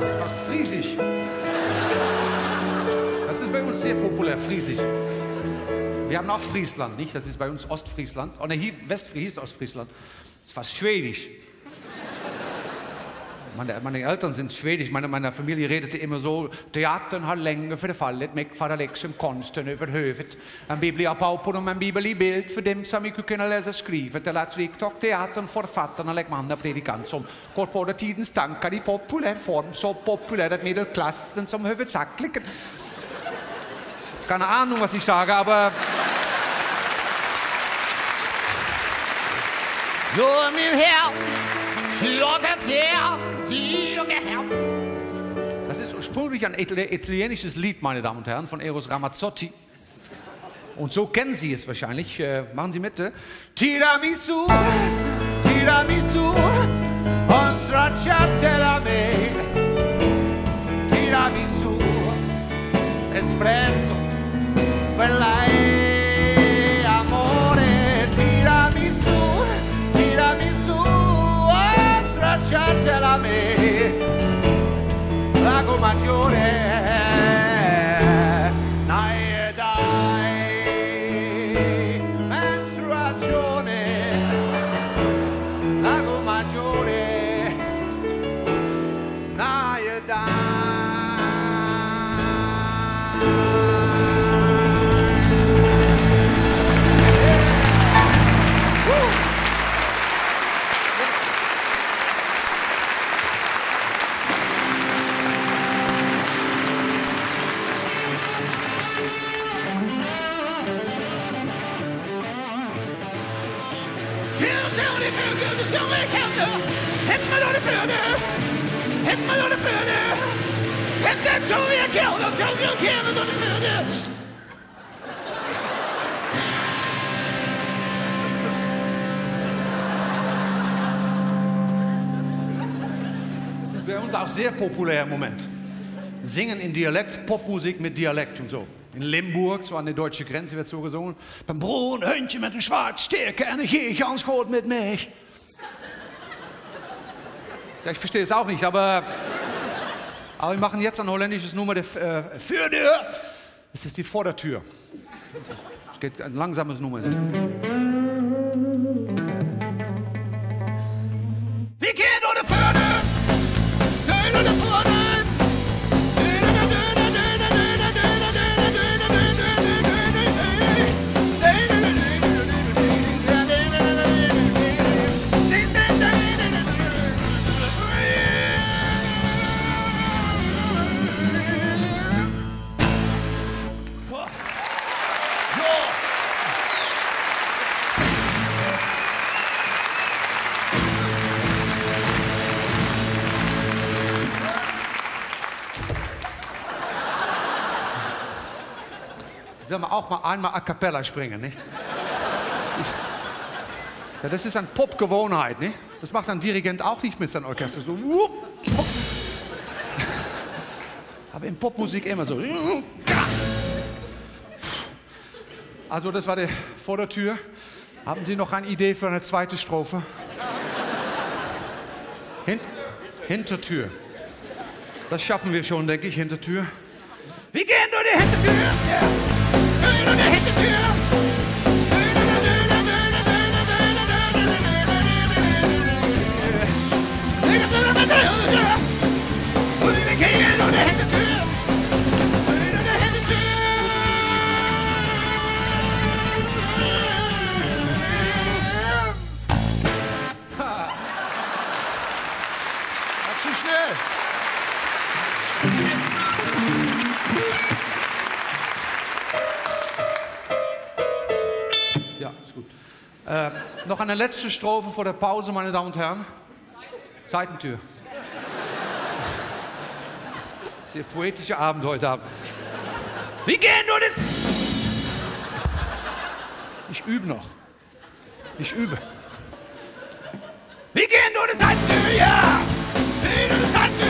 Das ist fast Friesisch. Das ist bei uns sehr populär, Friesisch. Wir haben auch Friesland, nicht? Das ist bei uns Ostfriesland. Oh, ne, hier Westfries, Ostfriesland. Das ist fast Schwedisch. Meine, meine Eltern sind Schwedisch. Meine, meine Familie redete immer so: Theatern har länge förfallit, med parallaxen konsten över huvudet. En bibliapaupen om en bibel i bild, för dem som inte kunde läsa skrivet eller att riktigt teatern författarna lekmanna predikant som går på det tidens tankar i populär form, så populär att medelklassen som huvudsakligen... Keine Ahnung, was ich sage, aber... Ja, min herr! Das ist ursprünglich ein italienisches Lied, meine Damen und Herren, von Eros Ramazzotti. Und so kennen Sie es wahrscheinlich. Äh, machen Sie mit. Äh? Tiramisu, Tiramisu, und stracciatellame. Tiramisu, Espresso, per lei, amore. Tiramisu, Tiramisu. Stracciatela me, lago maggiore, dai dai, menstruazione, lago maggiore, dai dai. Das ist bei uns auch sehr populär im Moment. Singen in Dialekt, Popmusik mit Dialekt und so. In Limburg, so an der deutschen Grenze, wird so gesungen. Beim Brun, Hündchen mit dem Schwarzstärke, eine Kirche ans Kot mit mich. Ja, ich verstehe es auch nicht, aber, aber wir machen jetzt ein holländisches Nummer der äh, Fürdeur. Das ist die Vordertür. Es geht ein langsames Nummer. Wir gehen ohne Fördern, gehen ohne Fördern. Sollen wir auch mal einmal a cappella springen, nicht? Ja, das ist eine Pop-Gewohnheit, nicht? Das macht ein Dirigent auch nicht mit seinem Orchester, so. Aber in Popmusik immer so. Also das war die Vordertür. Haben Sie noch eine Idee für eine zweite Strophe? Hint Hintertür. Das schaffen wir schon, denke ich, Hintertür. Wir gehen durch die Hintertür! Äh, noch eine letzte Strophe vor der Pause, meine Damen und Herren. Seitentür. Sehr poetischer Abend heute Abend. Wie gehen nur das? Ich übe noch. Ich übe. Wie gehen nur das Seitentür? Ja! Wie nur das Seitentür?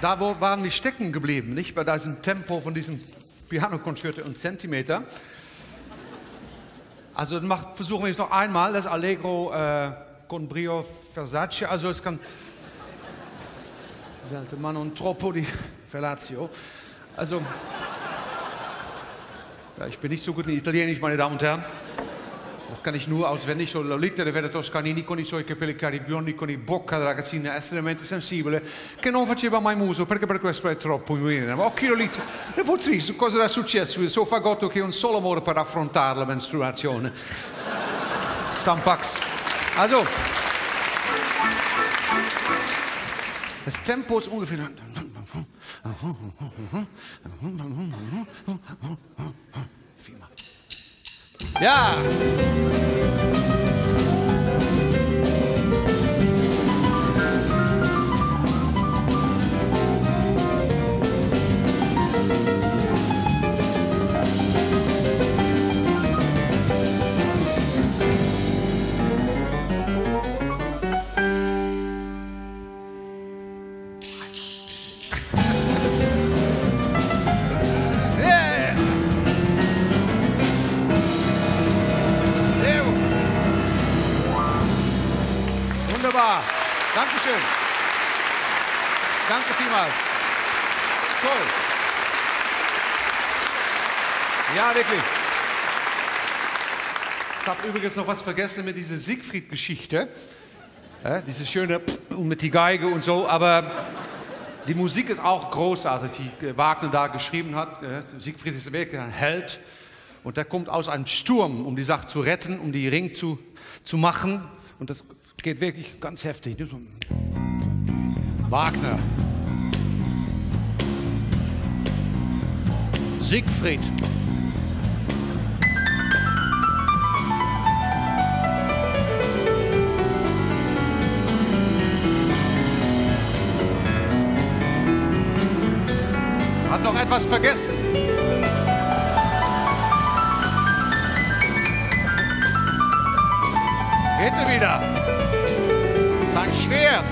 Da waren wir stecken geblieben, nicht? Bei diesem Tempo von diesem Pianokonzerto und Zentimeter. Also mach, versuchen wir jetzt noch einmal das Allegro äh, con brio Versace. Also es kann der alte Mann und Troppo di Fellatio. Also ja, ich bin nicht so gut in Italienisch, meine Damen und Herren. Das kann ich nur auswendig. So Lolita de Vere Toscanini con i suoi capelli caribiondi con i bocca della ragazzina estremamente sensibile che non faceva mai muso perché per questo è troppo in ma occhio Lolita, le potrei, cosa era successo? Il suo fagotto che è un solo amore per affrontare la menstruazione. Tampax. Also, das Tempo ist ungefähr. Ja! Dankeschön. Danke vielmals. Toll. Ja, wirklich. Ich habe übrigens noch was vergessen mit dieser Siegfried-Geschichte. Ja, diese schöne und mit die Geige und so, aber die Musik ist auch großartig, die Wagner da geschrieben hat. Siegfried ist wirklich ein Held und der kommt aus einem Sturm, um die Sache zu retten, um die Ring zu, zu machen. Und das geht wirklich ganz heftig. Wagner. Siegfried. Hat noch etwas vergessen. Geht er wieder. Sein Schwert.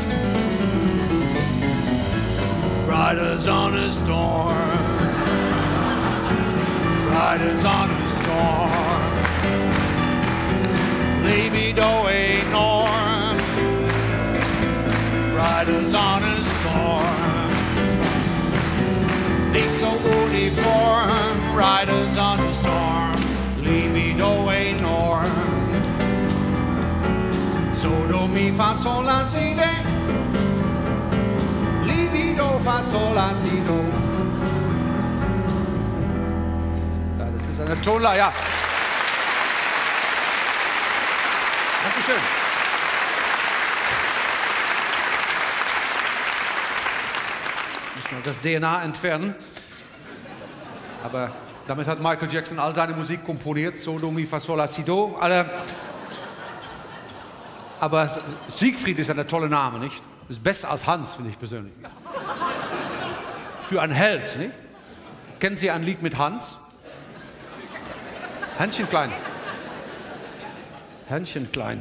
Riders on a storm. Riders on a storm. Libido a norm. Riders on a storm. Nicht so uniform. Riders on a storm. Libido a norm. So do mi fa sol la si de, libido fa sol la si do. Ja, das ist eine Tonlage, ja. Dankeschön. Müssen wir das D N A entfernen. Aber damit hat Michael Jackson all seine Musik komponiert. So do mi fa sol la si do. Alle. Aber Siegfried ist ja der tolle Name, nicht? Ist besser als Hans, finde ich persönlich. Für einen Held, nicht? Kennen Sie ein Lied mit Hans? Händchen klein. Händchen klein.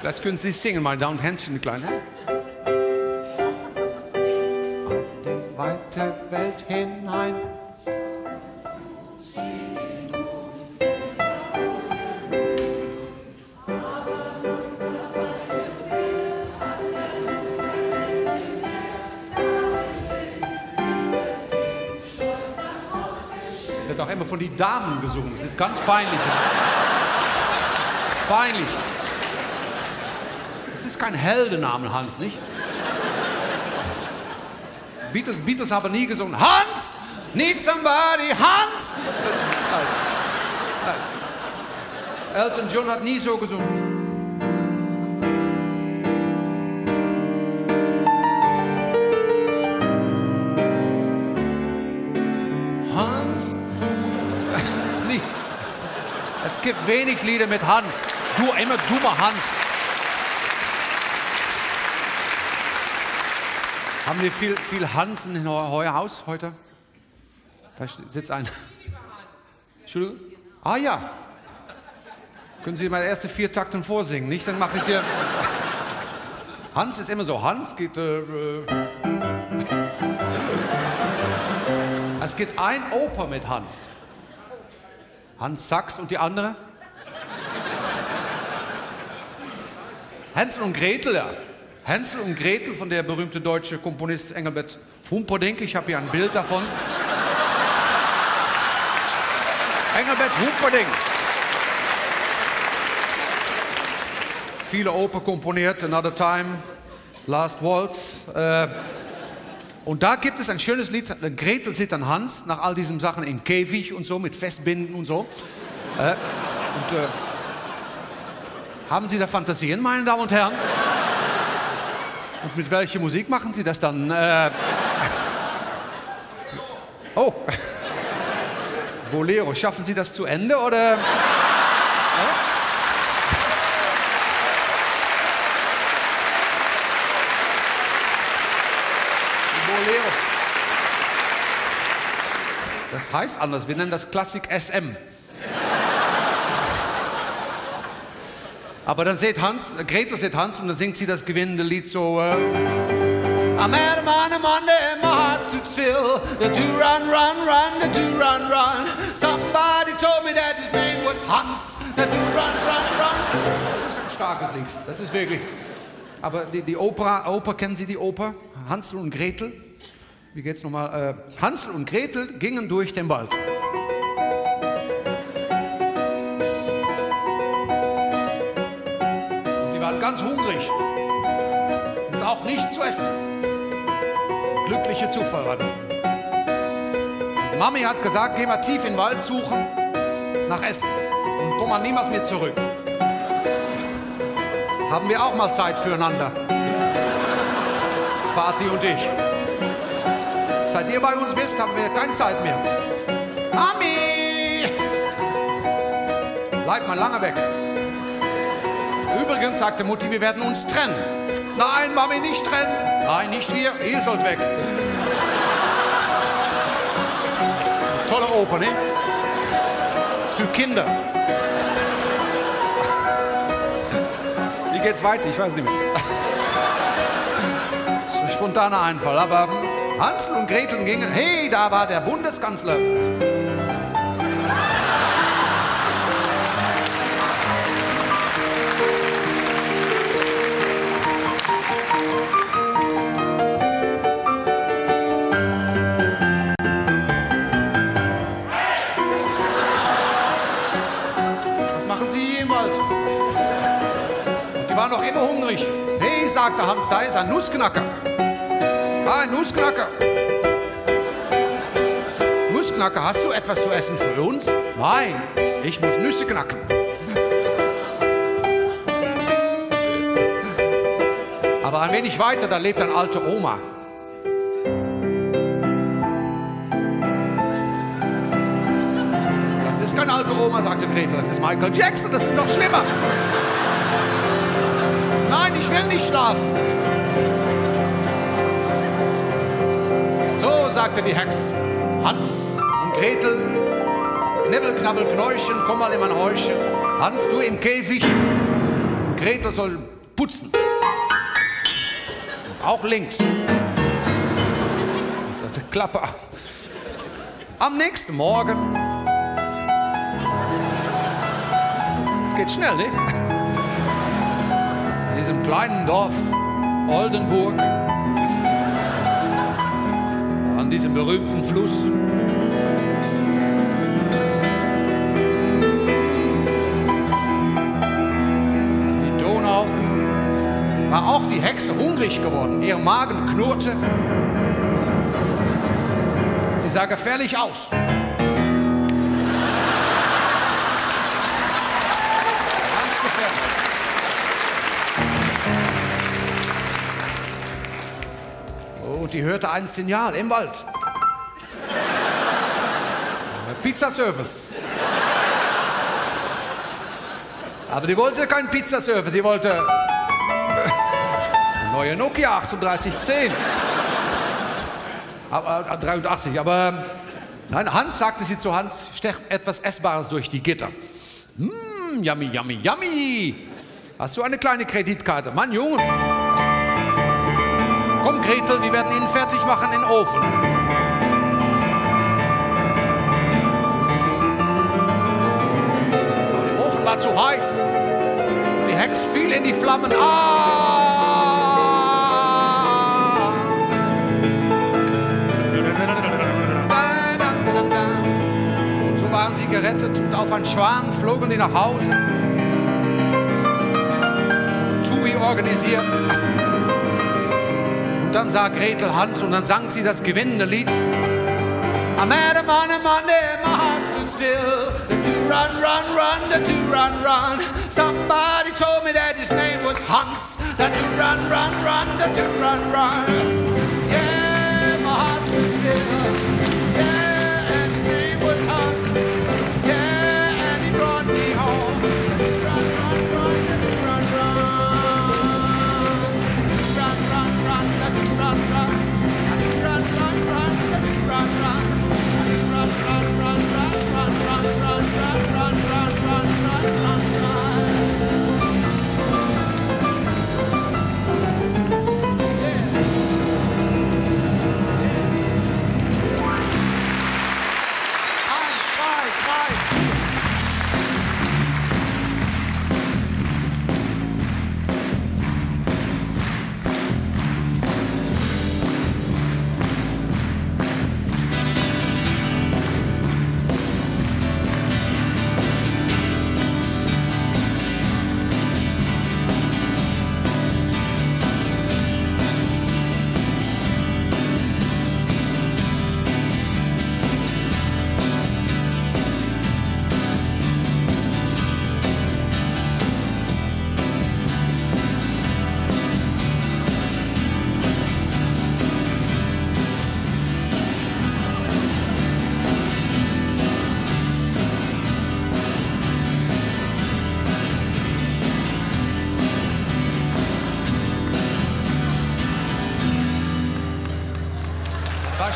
Vielleicht können Sie singen, meine Damen und Herren, Händchen klein. Auf die weite Welt hinein. Auch immer von den Damen gesungen. Das ist ganz peinlich. Das ist, das ist peinlich. Es ist kein Heldennamen, Hans, nicht? Beatles, Beatles haben nie gesungen. Hans! Need somebody! Hans! Nein. Nein. Elton John hat nie so gesungen. Es gibt wenig Lieder mit Hans. Du, immer dummer Hans. Haben wir viel, viel Hansen in euer Haus heute? Da sitzt ein. Entschuldigung? Ah ja. Können Sie mal erste vier Takten vorsingen, nicht? Dann mache ich hier... Hans ist immer so, Hans geht... Äh, äh es geht ein Oper mit Hans. Hans Sachs und die andere? Hänsel und Gretel, ja. Hänsel und Gretel von der berühmte deutsche Komponist Engelbert Humperdinck. Ich habe hier ein Bild davon. Engelbert Humperdinck. Viele Oper komponiert, Another Time, Last Waltz. Äh, und da gibt es ein schönes Lied, Gretel sitzt an Hans, nach all diesen Sachen in Käfig und so, mit Festbinden und so. Äh, und, äh, haben Sie da Fantasien, meine Damen und Herren? Und mit welcher Musik machen Sie das dann? Äh, oh, Bolero, schaffen Sie das zu Ende, oder? Das heißt anders, wir nennen das Klassik S M. Aber dann seht Hans, Gretel seht Hans und dann singt sie das gewinnende Lied so. Uh, I met a man on Monday and my heart stood still. The two run, run, run, the two run, run. Somebody told me that his name was Hans. The two run, run, run. Das ist ein starkes Lied, das ist wirklich. Aber die, die Oper, Oper, kennen Sie die Oper? Hansel und Gretel? Wie geht's nochmal? Äh, Hansel und Gretel gingen durch den Wald. Und die waren ganz hungrig. Und auch nichts zu essen. Glücklicher Zufall war das. Und Mami hat gesagt, geh mal tief in den Wald suchen nach Essen. Und komm mal niemals mehr zurück. Haben wir auch mal Zeit füreinander. Vati und ich. Seit ihr bei uns bist, haben wir keine Zeit mehr. Mami! Bleib mal lange weg. Übrigens, sagte Mutti, wir werden uns trennen. Nein, Mami, nicht trennen. Nein, nicht wir. Ihr sollt weg. Tolle Oper, ne? Ist für Kinder. Geht's weiter, ich weiß nicht mehr. Das ist ein spontaner Einfall, aber Hansel und Gretel gingen, hey, da war der Bundeskanzler. War noch immer hungrig. Hey, sagte Hans, da ist ein Nussknacker. Ah, ein Nussknacker. Nussknacker, hast du etwas zu essen für uns? Nein, ich muss Nüsse knacken. Aber ein wenig weiter, da lebt eine alte Oma. Das ist keine alte Oma, sagte Gretel. Das ist Michael Jackson, das ist noch schlimmer. Nein, ich will nicht schlafen. So, sagte die Hex, Hans und Gretel, Knibbel, Knabbel, Knäuschen, komm mal in mein Häuschen. Hans, du im Käfig, und Gretel soll putzen. Auch links. Das Klappe. Am nächsten Morgen. Es geht schnell, ne? In diesem kleinen Dorf Oldenburg, an diesem berühmten Fluss. Die Donau, war auch die Hexe hungrig geworden, ihr Magen knurrte. Sie sah gefährlich aus. Und die hörte ein Signal im Wald. Pizzaservice. Aber die wollte kein Pizzaservice, sie wollte eine neue Nokia achtunddreißig zehn. Aber, dreiundachtzig, aber nein, Hans, sagte sie zu Hans, stech etwas Essbares durch die Gitter. Mmh. Mm, yummy, yummy, yummy. Hast du eine kleine Kreditkarte? Mann, Junge. Komm, Gretel, wir werden ihn fertig machen in den Ofen. War zu heiß. Die Hex fiel in die Flammen. Ah! Und so waren sie gerettet und auf einen Schwan flogen die nach Hause. Tui organisiert. Und dann sah Gretel Hans und dann sang sie das gewinnende Lied. I met him on a Monday, my heart stood still. Run, run, run, the two run, run. Somebody told me that his name was Hans. The two run, run, run, the two run, run. Yeah, my heart stood still. Yeah, and his name was Hans. Yeah, and he brought me home. The two run, run, run, the two run, run. The two run, run, run, the two run, run. The two run, run, run, the two run, run. The two run, run, run, run, run, run, run, run.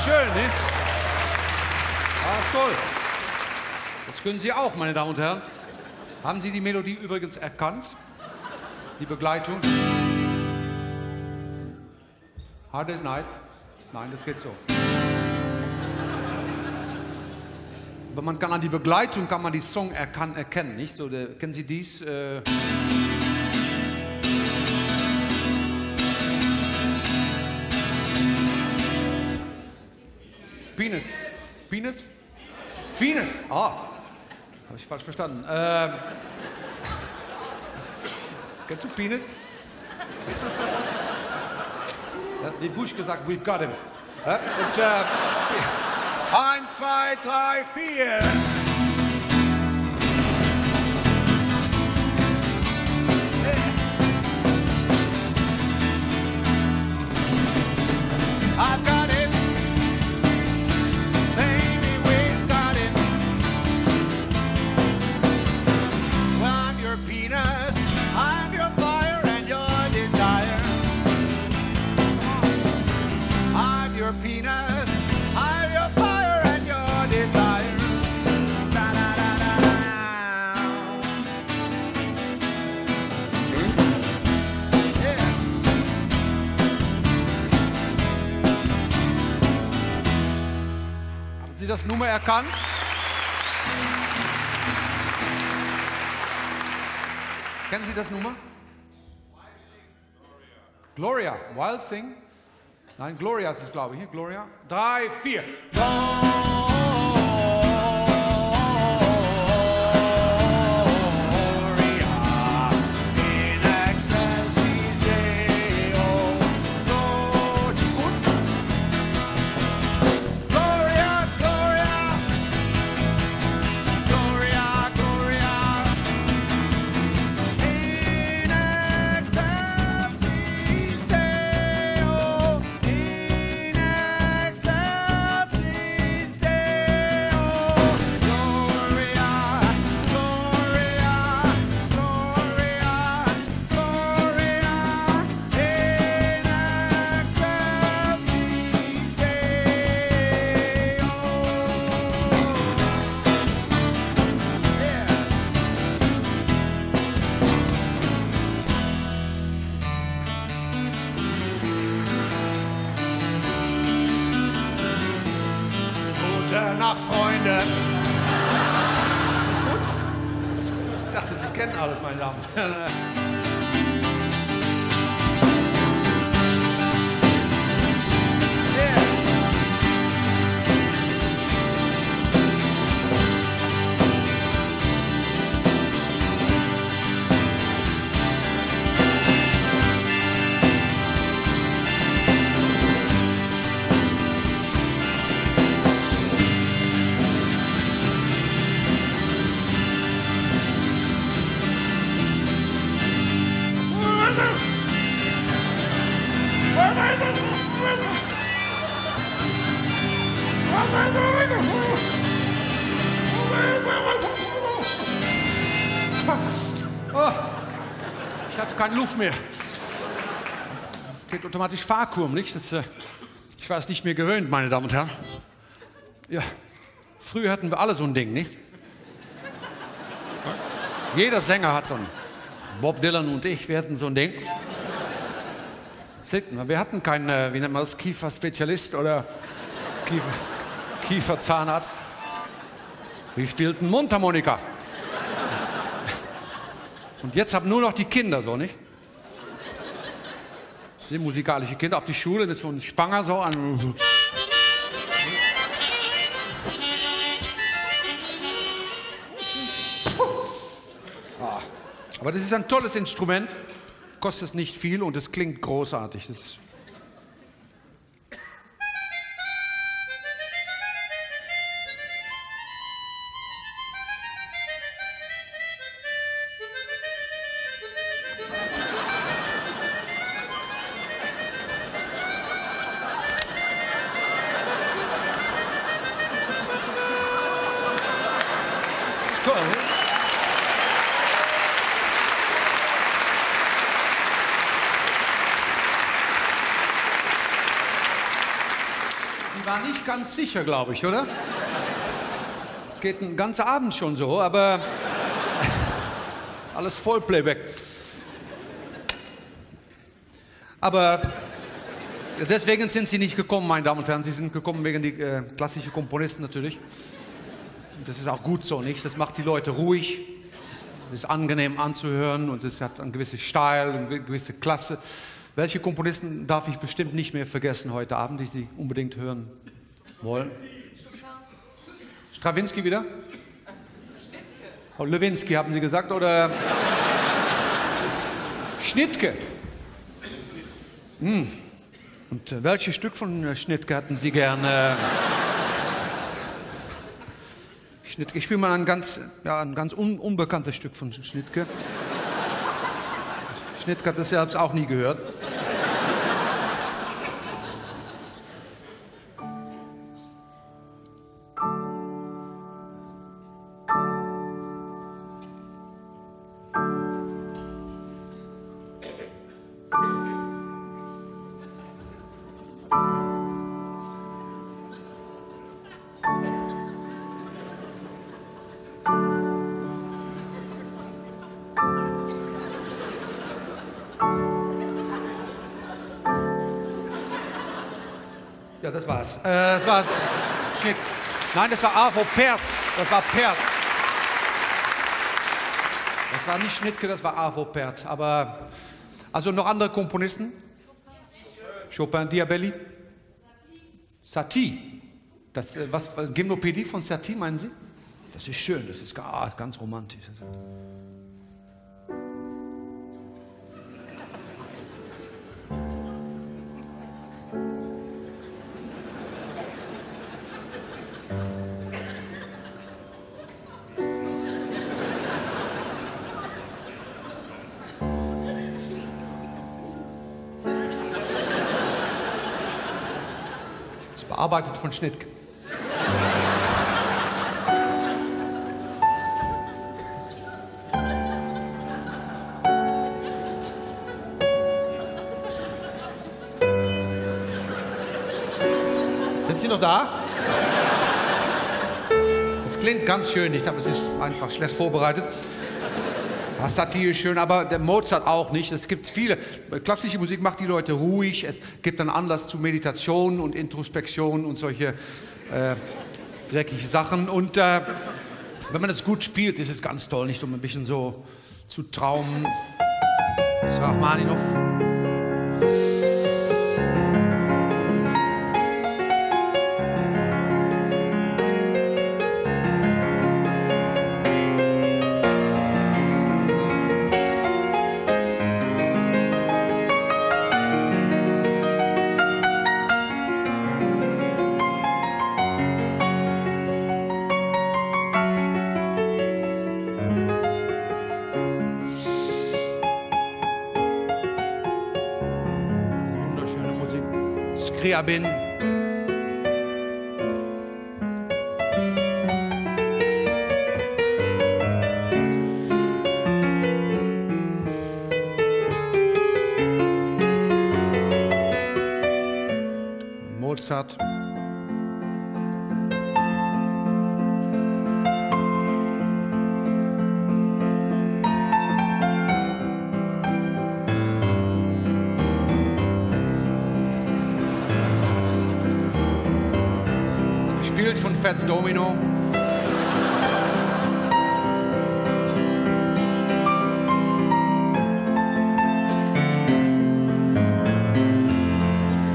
Schön, ne? Alles toll. Das können Sie auch, meine Damen und Herren. Haben Sie die Melodie übrigens erkannt? Die Begleitung? Hard Day's Night? Nein, das geht so. Aber man kann an die Begleitung, kann man die Song erkan erkennen, nicht? So, der, kennen Sie dies? Äh Penis. Penis? Venus. Ah, habe ich falsch verstanden. Ähm. Kennst du Penis? Wie Bush gesagt, we've got him. Und, äh, eins, zwei, drei, vier. I've got das Nummer erkannt. Kennen Sie das Nummer? Gloria. Gloria. Wild Thing. Nein, Gloria ist es, glaube ich. Hier, Gloria. Drei, vier. Nacht, Freunde. Gut? Ich dachte, Sie kennen alles, meine Damen und Herren. Oh, ich habe keine Luft mehr. Das, das geht automatisch Vakuum, nicht? Das, äh, ich war es nicht mehr gewöhnt, meine Damen und Herren. Ja, früher hatten wir alle so ein Ding, nicht? Jeder Sänger hat so ein. Bob Dylan und ich, wir hatten so ein Ding. Wir hatten keinen, wie nennt man das, Kieferspezialist oder Kiefer, Kieferzahnarzt. Wir spielten Mundharmonika. Das. Und jetzt haben nur noch die Kinder so, nicht? Das sind musikalische Kinder auf die Schule, mit so einem Spanger so an. Aber das ist ein tolles Instrument, kostet nicht viel und es klingt großartig. Das ist cool. War nicht ganz sicher, glaube ich, oder? Es geht den ganzen Abend schon so, aber ist alles voll Playback. Aber deswegen sind Sie nicht gekommen, meine Damen und Herren. Sie sind gekommen wegen die äh, klassischen Komponisten natürlich. Und das ist auch gut so, nicht? Das macht die Leute ruhig. Es ist angenehm anzuhören und es hat einen gewissen Style, eine gewisse Klasse. Welche Komponisten darf ich bestimmt nicht mehr vergessen heute Abend, die Sie unbedingt hören wollen? Stravinsky wieder? Oh, Lewinsky haben Sie gesagt, oder? Schnittke. Hm. Und äh, welches Stück von Schnittke hatten Sie gerne? Schnittke. Ich spiele mal ein ganz, ja, ein ganz un unbekanntes Stück von Schnittke. Schnittke hat das selbst auch nie gehört. Ja, das war's. Äh, das war Schnitt. Nein, das war Arvo Pärt. Das war Pärt. Das war nicht Schnittke, das war Arvo Pärt. Aber, also noch andere Komponisten? Chopin, Diabelli? Satie. Das, äh, was, Gymnopädie von Satie, meinen Sie? Das ist schön, das ist ah, ganz romantisch. Bearbeitet von Schnittke. Sind Sie noch da? Das klingt ganz schön, nicht? Aber es ist einfach schlecht vorbereitet. Satie ist schön, aber der Mozart auch nicht. Es gibt viele. Klassische Musik macht die Leute ruhig. Es gibt dann Anlass zu Meditation und Introspektion und solche äh, dreckige Sachen. Und äh, wenn man das gut spielt, ist es ganz toll, nicht um ein bisschen so zu traumen. Das Rachmaninoff. Bin. Mozart. Fats Domino.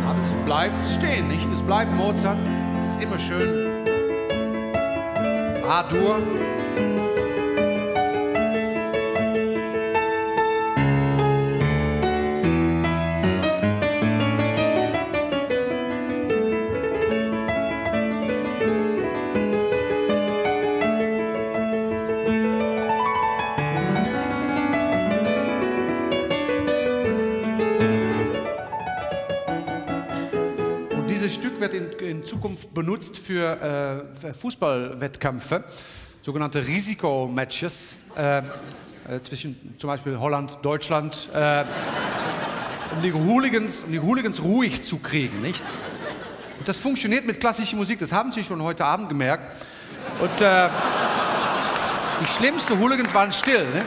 Aber es bleibt stehen, nicht? Es bleibt Mozart. Es ist immer schön. A-Dur. Wird in, in Zukunft benutzt für, äh, für Fußballwettkämpfe, sogenannte Risikomatches äh, äh, zwischen zum Beispiel Holland, Deutschland, äh, um, die Hooligans, um die Hooligans ruhig zu kriegen, nicht? Und das funktioniert mit klassischer Musik, das haben Sie schon heute Abend gemerkt. Und äh, die schlimmsten Hooligans waren still, ne?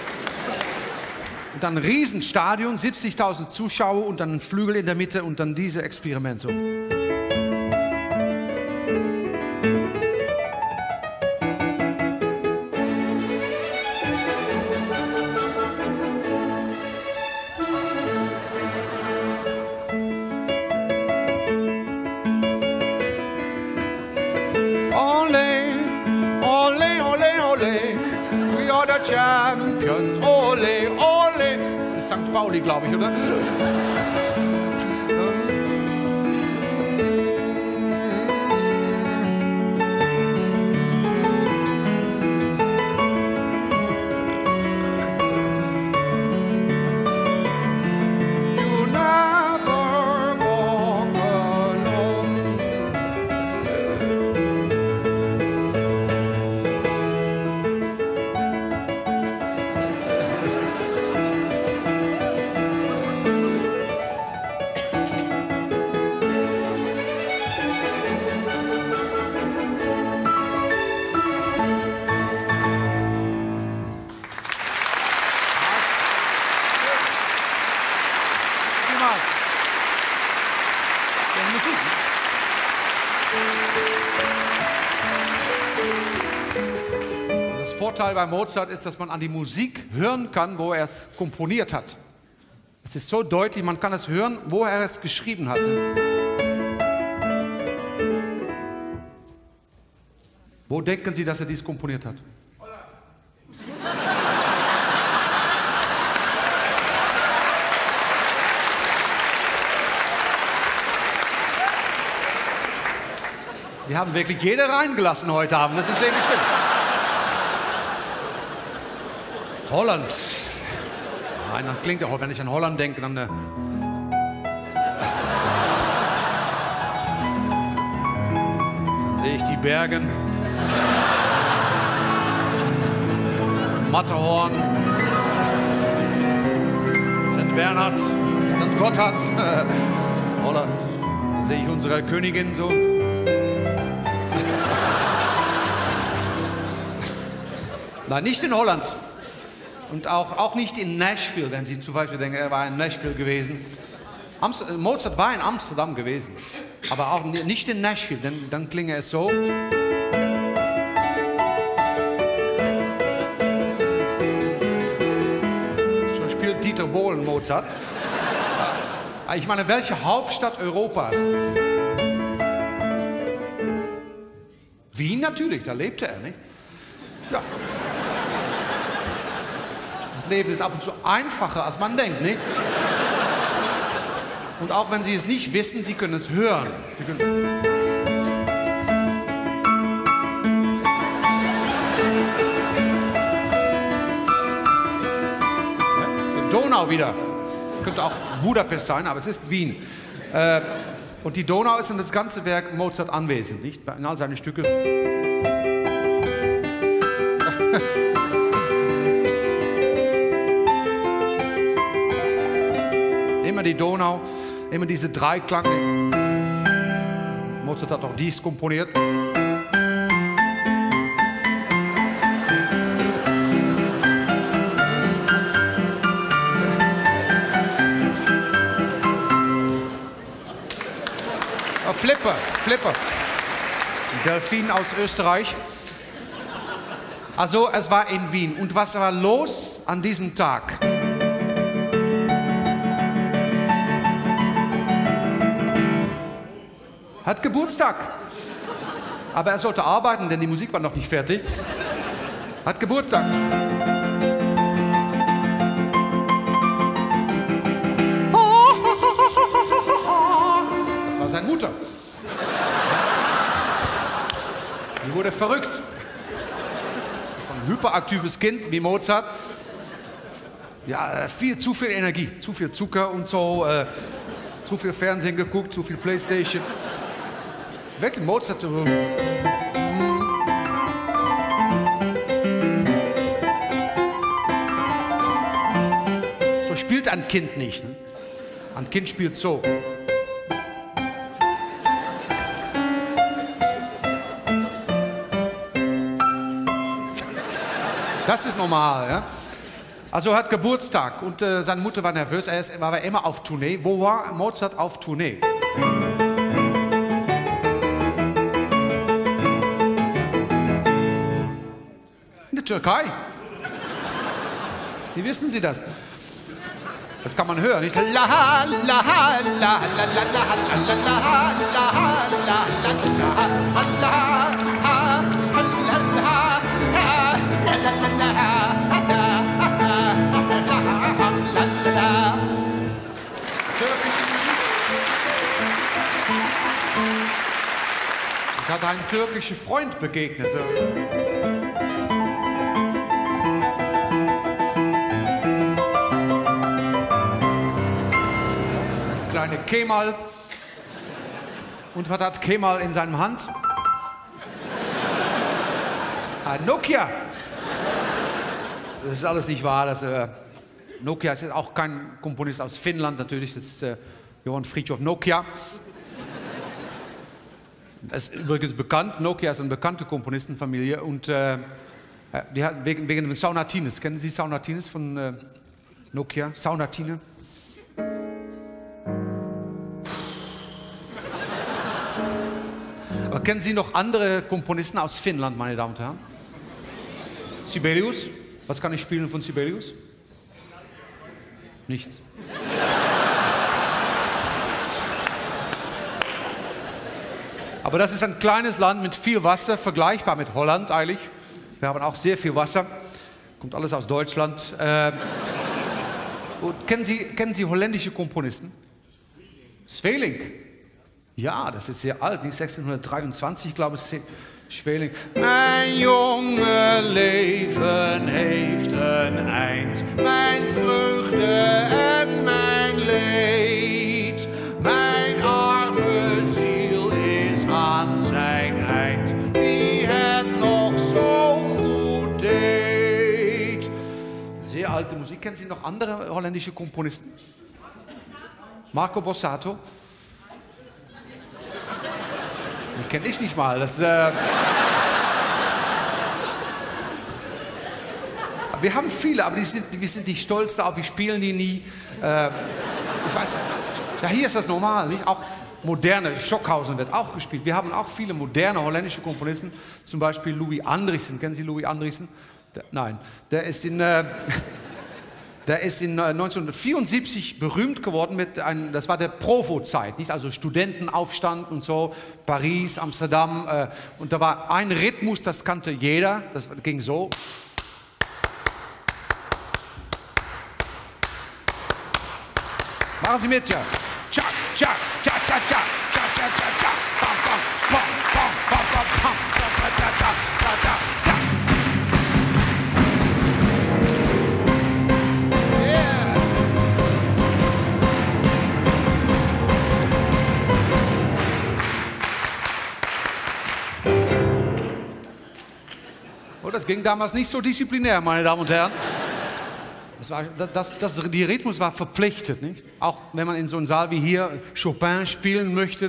Und dann ein Riesenstadion, siebzigtausend Zuschauer und dann ein Flügel in der Mitte und dann diese Experimente. Champions, ole, ole. Das ist Sankt Pauli, glaube ich, oder? Das Vorteil bei Mozart ist, dass man an die Musik hören kann, wo er es komponiert hat. Es ist so deutlich, man kann es hören, wo er es geschrieben hat. Wo denken Sie, dass er dies komponiert hat? Die haben wirklich jeder reingelassen heute Abend, das ist wirklich schlimm. Holland. Nein, das klingt auch, wenn ich an Holland denke, dann... Äh dann sehe ich die Bergen. Matterhorn. Sankt Bernhard. Sankt Gotthard. Holland. Da sehe ich unsere Königin so. Nein, nicht in Holland und auch, auch nicht in Nashville, wenn Sie zum Beispiel denken, er war in Nashville gewesen. Amst- Mozart war in Amsterdam gewesen, aber auch nicht in Nashville, denn dann klinge es so. Dieter Bohlen Mozart. Ich meine, welche Hauptstadt Europas? Wien natürlich, da lebte er, nicht? Ja. Das Leben ist ab und zu einfacher, als man denkt, nicht? Und auch wenn Sie es nicht wissen, Sie können es hören. Sie können... Ja, das ist die Donau wieder. Könnte auch Budapest sein, aber es ist Wien. Äh, und die Donau ist in das ganze Werk Mozart anwesend, nicht? In all seinen Stücke. Immer die Donau, immer diese Dreiklang. Mozart hat auch dies komponiert. Flipper, Flipper. Delfin aus Österreich. Also, es war in Wien. Und was war los an diesem Tag? Hat Geburtstag. Aber er sollte arbeiten, denn die Musik war noch nicht fertig. Hat Geburtstag. Das war seine Mutter. Die wurde verrückt. Ein hyperaktives Kind wie Mozart. Ja, viel, zu viel Energie, zu viel Zucker und so. Äh, zu viel Fernsehen geguckt, zu viel Playstation. Wirklich Mozart zu hören. So spielt ein Kind nicht. Ne? Ein Kind spielt so. Das ist normal, ja? Also er hat Geburtstag und äh, seine Mutter war nervös, er ist, war immer auf Tournee. Wo war Mozart auf Tournee? In der Türkei. Wie wissen Sie das? Das kann man hören, nicht? Ich hatte einen türkischen Freund begegnet. So. Kleine Kemal. Und was hat Kemal in seinem Hand? Ein Nokia. Das ist alles nicht wahr. Das, äh, Nokia ist auch kein Komponist aus Finnland, natürlich. Das ist äh, Johann Friedrich Nokia. Das ist übrigens bekannt, Nokia ist eine bekannte Komponistenfamilie und äh, die hat wegen, wegen dem Saunatines. Kennen Sie Saunatines von äh, Nokia? Saunatine? Aber kennen Sie noch andere Komponisten aus Finnland, meine Damen und Herren? Sibelius? Was kann ich spielen von Sibelius? Nichts. Aber das ist ein kleines Land mit viel Wasser, vergleichbar mit Holland eigentlich. Wir haben auch sehr viel Wasser. Kommt alles aus Deutschland. Äh, und kennen Sie, kennen Sie holländische Komponisten? Zweling. Ja, das ist sehr alt, nicht sechzehnhundertdreiundzwanzig, glaube ich. Zweling. Mein junge Leben heeft een eind. Mijn vreugde en mijn leed. Mijn arme ziel. Sehr alte Musik. Kennen Sie noch andere holländische Komponisten? Marco Borsato? Den kenne ich nicht mal. Das, äh wir haben viele, aber die sind, wir sind nicht stolz darauf, wir spielen die nie. Äh, ich weiß, ja, hier ist das normal, nicht? Auch moderne, Schockhausen wird auch gespielt. Wir haben auch viele moderne holländische Komponisten, zum Beispiel Louis Andriessen. Kennen Sie Louis Andriessen? Der, nein, der ist in, äh, Der ist in neunzehnhundertvierundsiebzig berühmt geworden mit einem, das war der Provo-Zeit, nicht? Also Studentenaufstand und so, Paris, Amsterdam. Äh, und da war ein Rhythmus, das kannte jeder, das ging so. Machen Sie mit, ja. Cha, cha, cha, cha, cha, cha, cha, cha, cha, bam, bam, bam, bam, bam, bam, bam, cha, cha, cha, cha, cha, cha. Oh, das ging damals nicht so disziplinär, meine Damen und Herren. Das war, das, das, die Rhythmus war verpflichtet, nicht? Auch wenn man in so einem Saal wie hier Chopin spielen möchte,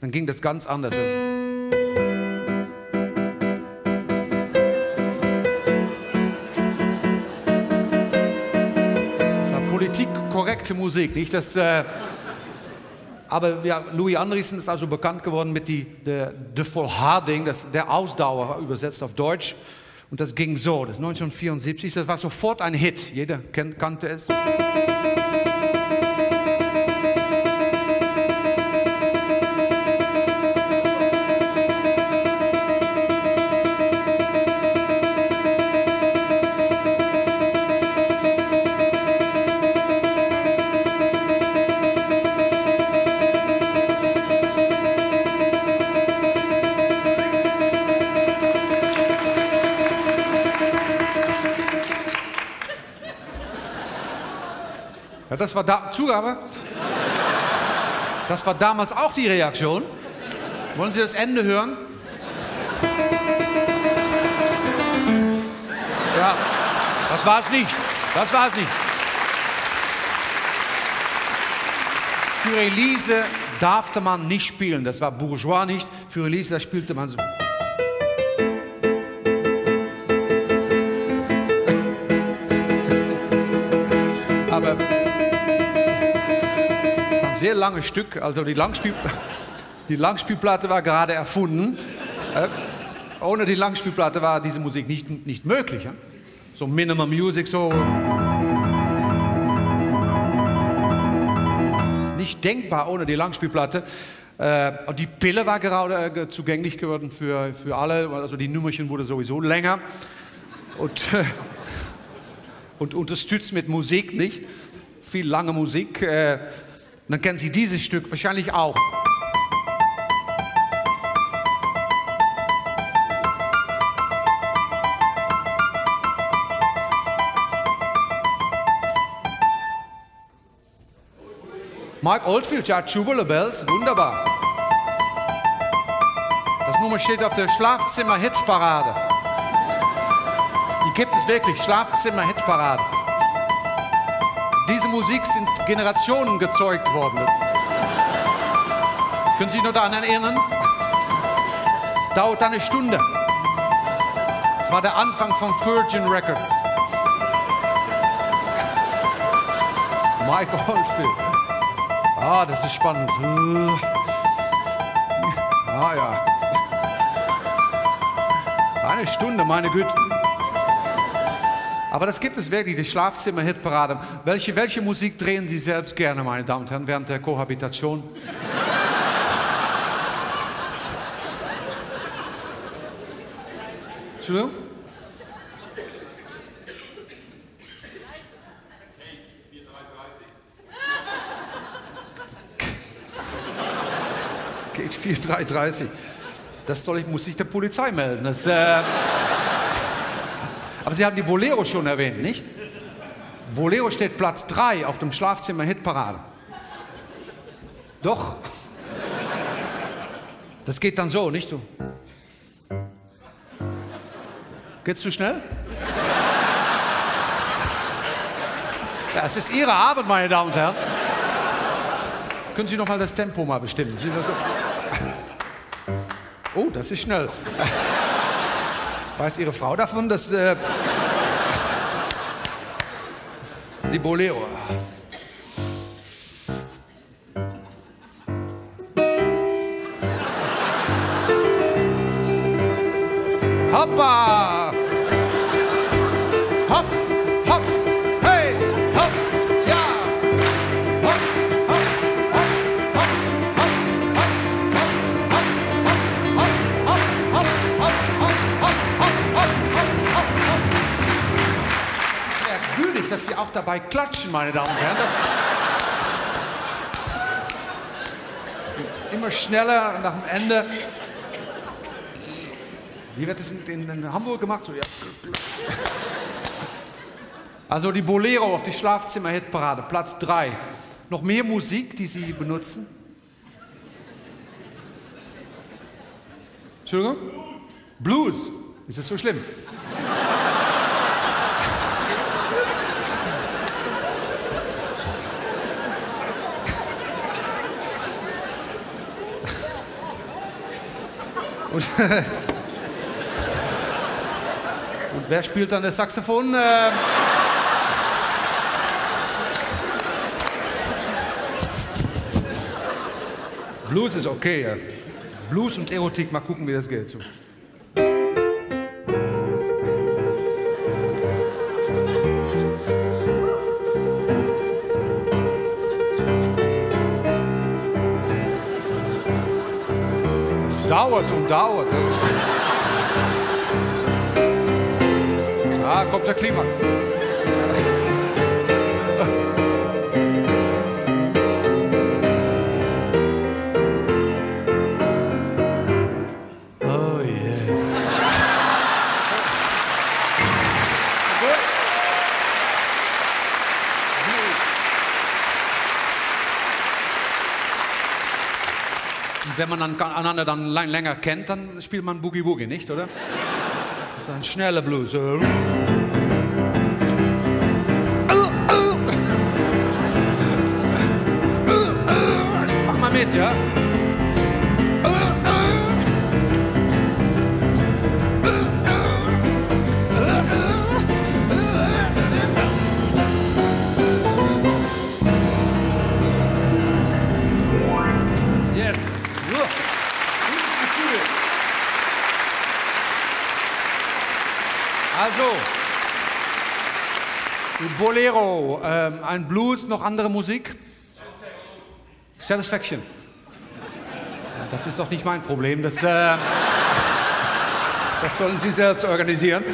dann ging das ganz anders. Das war politikkorrekte Musik, nicht? Das, äh aber ja, Louis Andriessen ist also bekannt geworden mit die, der, der Volharding, das, der Ausdauer, übersetzt auf Deutsch. Und das ging so, das neunzehnhundertvierundsiebzig, das war sofort ein Hit, jeder kennt, kannte es. Das war da Zugabe. Das war damals auch die Reaktion. Wollen Sie das Ende hören? Ja, das war es nicht. Das war es nicht. Für Elise darfte man nicht spielen. Das war bourgeois nicht. Für Elise, da spielte man so. Aber sehr langes Stück, also die, Langspiel die Langspielplatte war gerade erfunden. Äh, ohne die Langspielplatte war diese Musik nicht, nicht möglich. Ja? So Minimal Music, so. Das ist nicht denkbar ohne die Langspielplatte. Äh, die Pille war gerade zugänglich geworden für, für alle, also die Nummerchen wurde sowieso länger. Und, äh, und unterstützt mit Musik, nicht? Viel lange Musik. Äh, Und dann kennen Sie dieses Stück wahrscheinlich auch. Mike Oldfield, ja, Tubular Bells, wunderbar. Das Nummer steht auf der Schlafzimmer-Hitparade. Die gibt es wirklich, Schlafzimmer-Hitparade. Diese Musik sind Generationen gezeugt worden. Das können Sie sich noch daran erinnern? Es dauert eine Stunde. Es war der Anfang von Virgin Records. Mike Oldfield. Ah, das ist spannend. Ah ja. Eine Stunde, meine Güte. Aber das gibt es wirklich, die Schlafzimmer-Hitparade. Welche, welche Musik drehen Sie selbst gerne, meine Damen und Herren, während der Kohabitation? Entschuldigung? Cage vierhundertdreiunddreißig. Das soll ich, muss ich der Polizei melden. Das, äh Aber Sie haben die Bolero schon erwähnt, nicht? Bolero steht Platz drei auf dem Schlafzimmer-Hitparade. Doch. Das geht dann so, nicht so. Geht's zu schnell? Ja, es ist Ihre Arbeit, meine Damen und Herren. Können Sie noch mal das Tempo mal bestimmen? Oh, das ist schnell. Weiß Ihre Frau davon, dass äh, die Bolero. Hoppa! Hopp, hopp, hey! dass Sie auch dabei klatschen, meine Damen und Herren. Das immer schneller nach dem Ende. Wie wird das in, in Hamburg gemacht? So, ja. Also die Bolero auf die Schlafzimmer-Hitparade, Platz drei. Noch mehr Musik, die Sie benutzen? Entschuldigung? Blues. Ist das so schlimm? Und, und wer spielt dann das Saxophon? Äh, Blues ist okay. Ja. Blues und Erotik, mal gucken, wie das geht. So. Dauert und dauert. Da kommt der Klimax. Oh yeah. Wenn man dann einander dann länger kennt, dann spielt man Boogie Woogie, nicht, oder? Das ist ein schneller Blues. Mach mal mit, ja? Bolero, ähm, ein Blues, noch andere Musik? Satisfaction. Satisfaction. Das ist doch nicht mein Problem, das, äh, das sollen Sie selbst organisieren.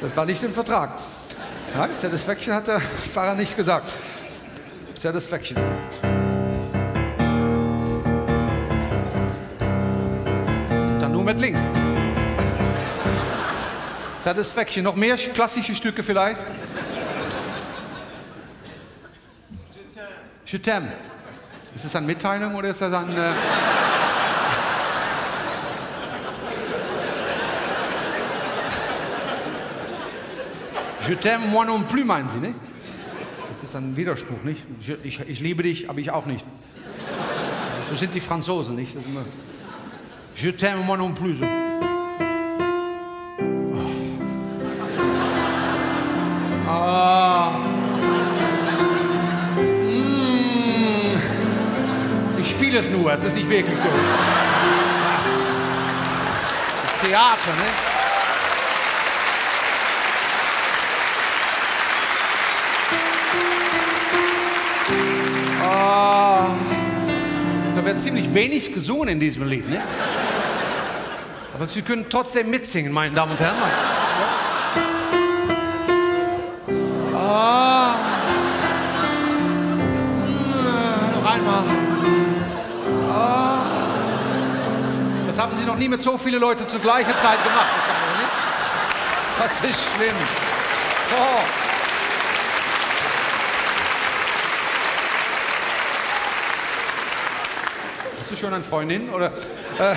Das war nicht im Vertrag. Ja, Satisfaction hat der Pfarrer nicht gesagt. Satisfaction. Und dann nur mit links. Satisfaction. Noch mehr klassische Stücke vielleicht? Je t'aime. Ist das eine Mitteilung oder ist das ein... Äh Je t'aime moi non plus, meinen Sie, nicht? Das ist ein Widerspruch, nicht? Je, ich, ich liebe dich, aber ich auch nicht. So sind die Franzosen, nicht? Das ist immer... Je t'aime moi non plus. So. Ah. Mmh. Ich spiele es nur, es ist nicht wirklich so. Das Theater, ne? Ah. Da wird ziemlich wenig gesungen in diesem Lied, ne? Aber Sie können trotzdem mitsingen, meine Damen und Herren. Ah. Hm, noch einmal. Ah. Das haben Sie noch nie mit so vielen Leuten zur gleichen Zeit gemacht. Das ist schlimm. Oh. Hast du schon eine Freundin? Oder, äh,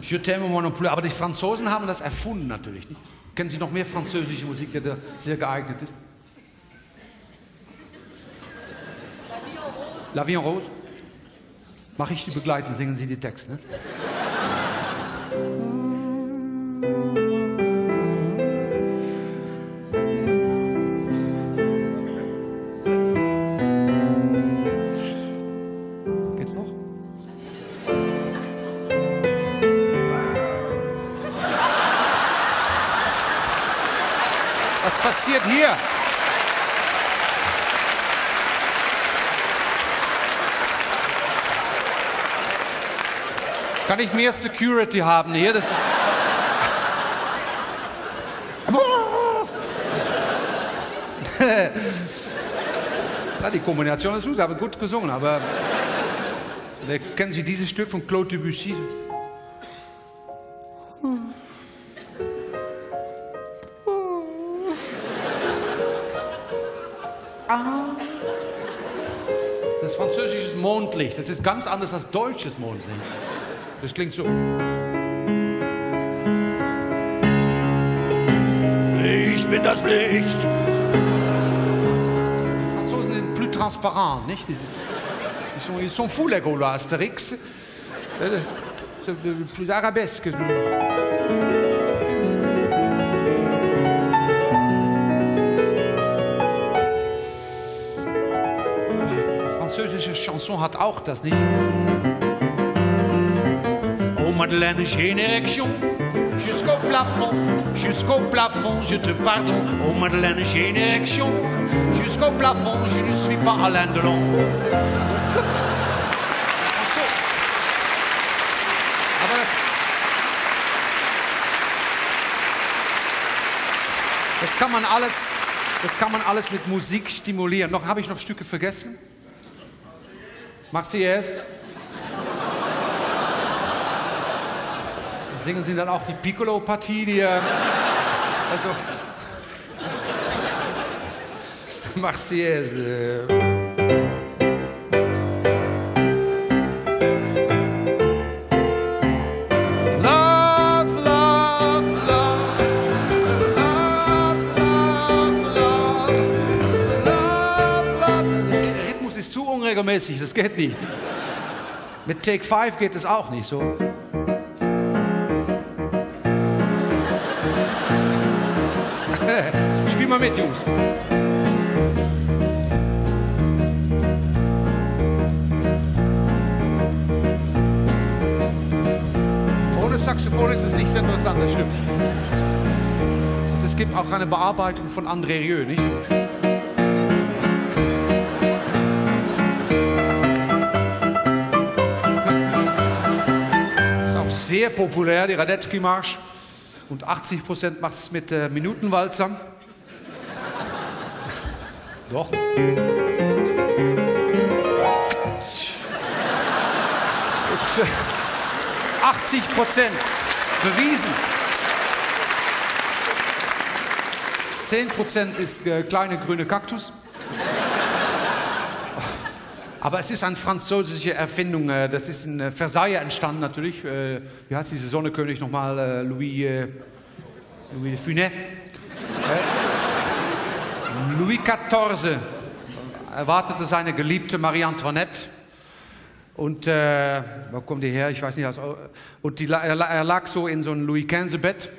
Je t'aime moi non plus. Aber die Franzosen haben das erfunden natürlich. Nicht? Kennen Sie noch mehr französische Musik, die da sehr geeignet ist? La Vie en Rose. Mache ich die begleiten, singen Sie die Texte. Ne? Passiert hier. Kann ich mehr Security haben hier? Das ist Ja, die Kombination ist gut, aber gut gesungen. Aber kennen Sie dieses Stück von Claude Debussy? Hm. Oh. Ah. Das ist französisches Mondlicht. Das ist ganz anders als deutsches Mondlicht. Das klingt so. Ich bin das Licht. Die Franzosen sind plus transparent, nicht? Ils sont fous, les Gaulois, Astérix. C'est plus arabesque. Die französische Chanson hat auch das, nicht? Oh Madeleine, j'ai une érection. Jusqu'au plafond, jusqu'au plafond, je te pardonne. Oh Madeleine, j'ai une érection. Jusqu'au plafond, je ne suis pas Alain Delon. Aber das, das kann man alles, das kann man alles mit Musik stimulieren. Noch habe ich noch Stücke vergessen? Marseillaise. Singen Sie dann auch die Piccolo-Partie, die... Also... Marseillaise. Love, love, love. Love, love, love. Love, love. Der Rhythmus ist zu unregelmäßig, das geht nicht. Mit Take Five geht es auch nicht so. Spiel mal mit, Jungs. Ohne Saxophon ist es nicht so interessant, das stimmt. Und es gibt auch eine Bearbeitung von André Rieu, nicht? Ist auch sehr populär, die Radetzky-Marsch. Und achtzig Prozent macht es mit äh, Minutenwalzern. Doch. achtzig Prozent. Bewiesen. zehn Prozent ist äh, kleine grüne Kaktus. Aber es ist eine französische Erfindung. Das ist in Versailles entstanden natürlich. Wie heißt dieser Sonnenkönig nochmal? Louis, Louis de Funès. Louis der Vierzehnte erwartete seine geliebte Marie Antoinette. Und äh, wo kommt die her? Ich weiß nicht. Und die, er lag so in so einem Louis der Fünfte Bett.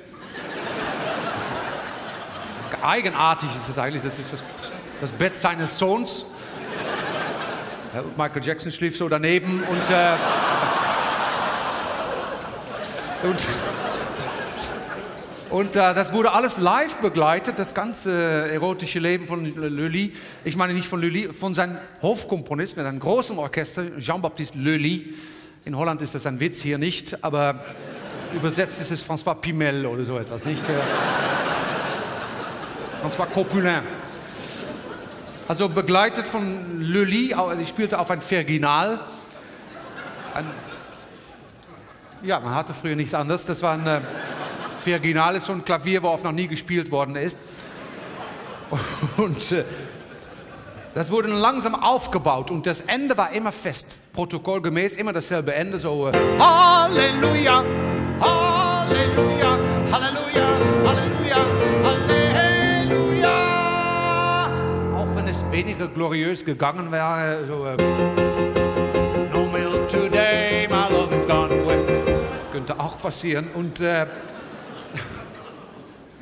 Eigenartig ist es eigentlich. Das ist das, das Bett seines Sohns. Michael Jackson schlief so daneben und, äh, und, und äh, das wurde alles live begleitet, das ganze erotische Leben von Lully. Ich meine nicht von Lully, von seinem Hofkomponist mit einem großen Orchester, Jean-Baptiste Lully. In Holland ist das ein Witz, hier nicht, aber übersetzt ist es François Pimel oder so etwas, nicht? François Copulin. Also begleitet von Lully, die spielte auf ein Virginal. Ein ja, man hatte früher nichts anderes. Das war ein äh, Virginal, ist so ein Klavier, worauf noch nie gespielt worden ist. Und äh, das wurde langsam aufgebaut und das Ende war immer fest. Protokollgemäß immer dasselbe Ende, so äh, Halleluja, Halleluja, Halleluja, Halleluja, Halleluja. Weniger gloriös gegangen wäre. So, äh, no milk today, my love is gone away. Könnte auch passieren. Und äh,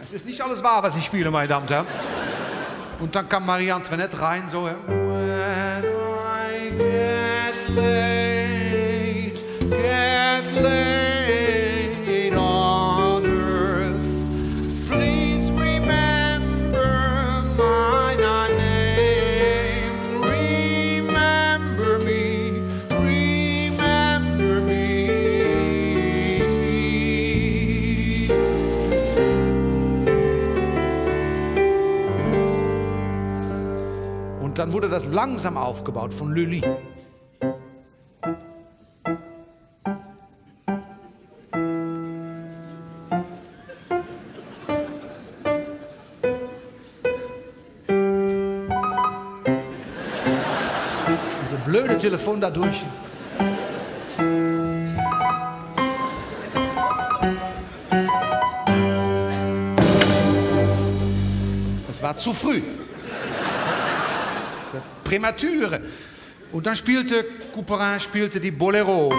es ist nicht alles wahr, was ich spiele, meine Damen und Herren. Und dann kam Marie Antoinette rein, so. Äh, When I get late, get late. wurde das langsam aufgebaut von Lully. Also blöde Telefon dadurch. Das war zu früh. Prämature. Und dann spielte Couperin spielte die Bolero.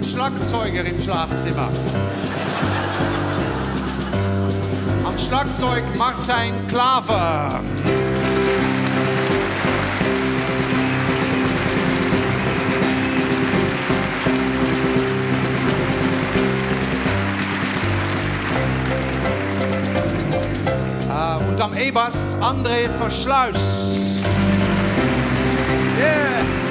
Schlagzeuger im Schlafzimmer. Am Schlagzeug Martin Klaver. Uh, und am E-Bass André Verschluss. Yeah.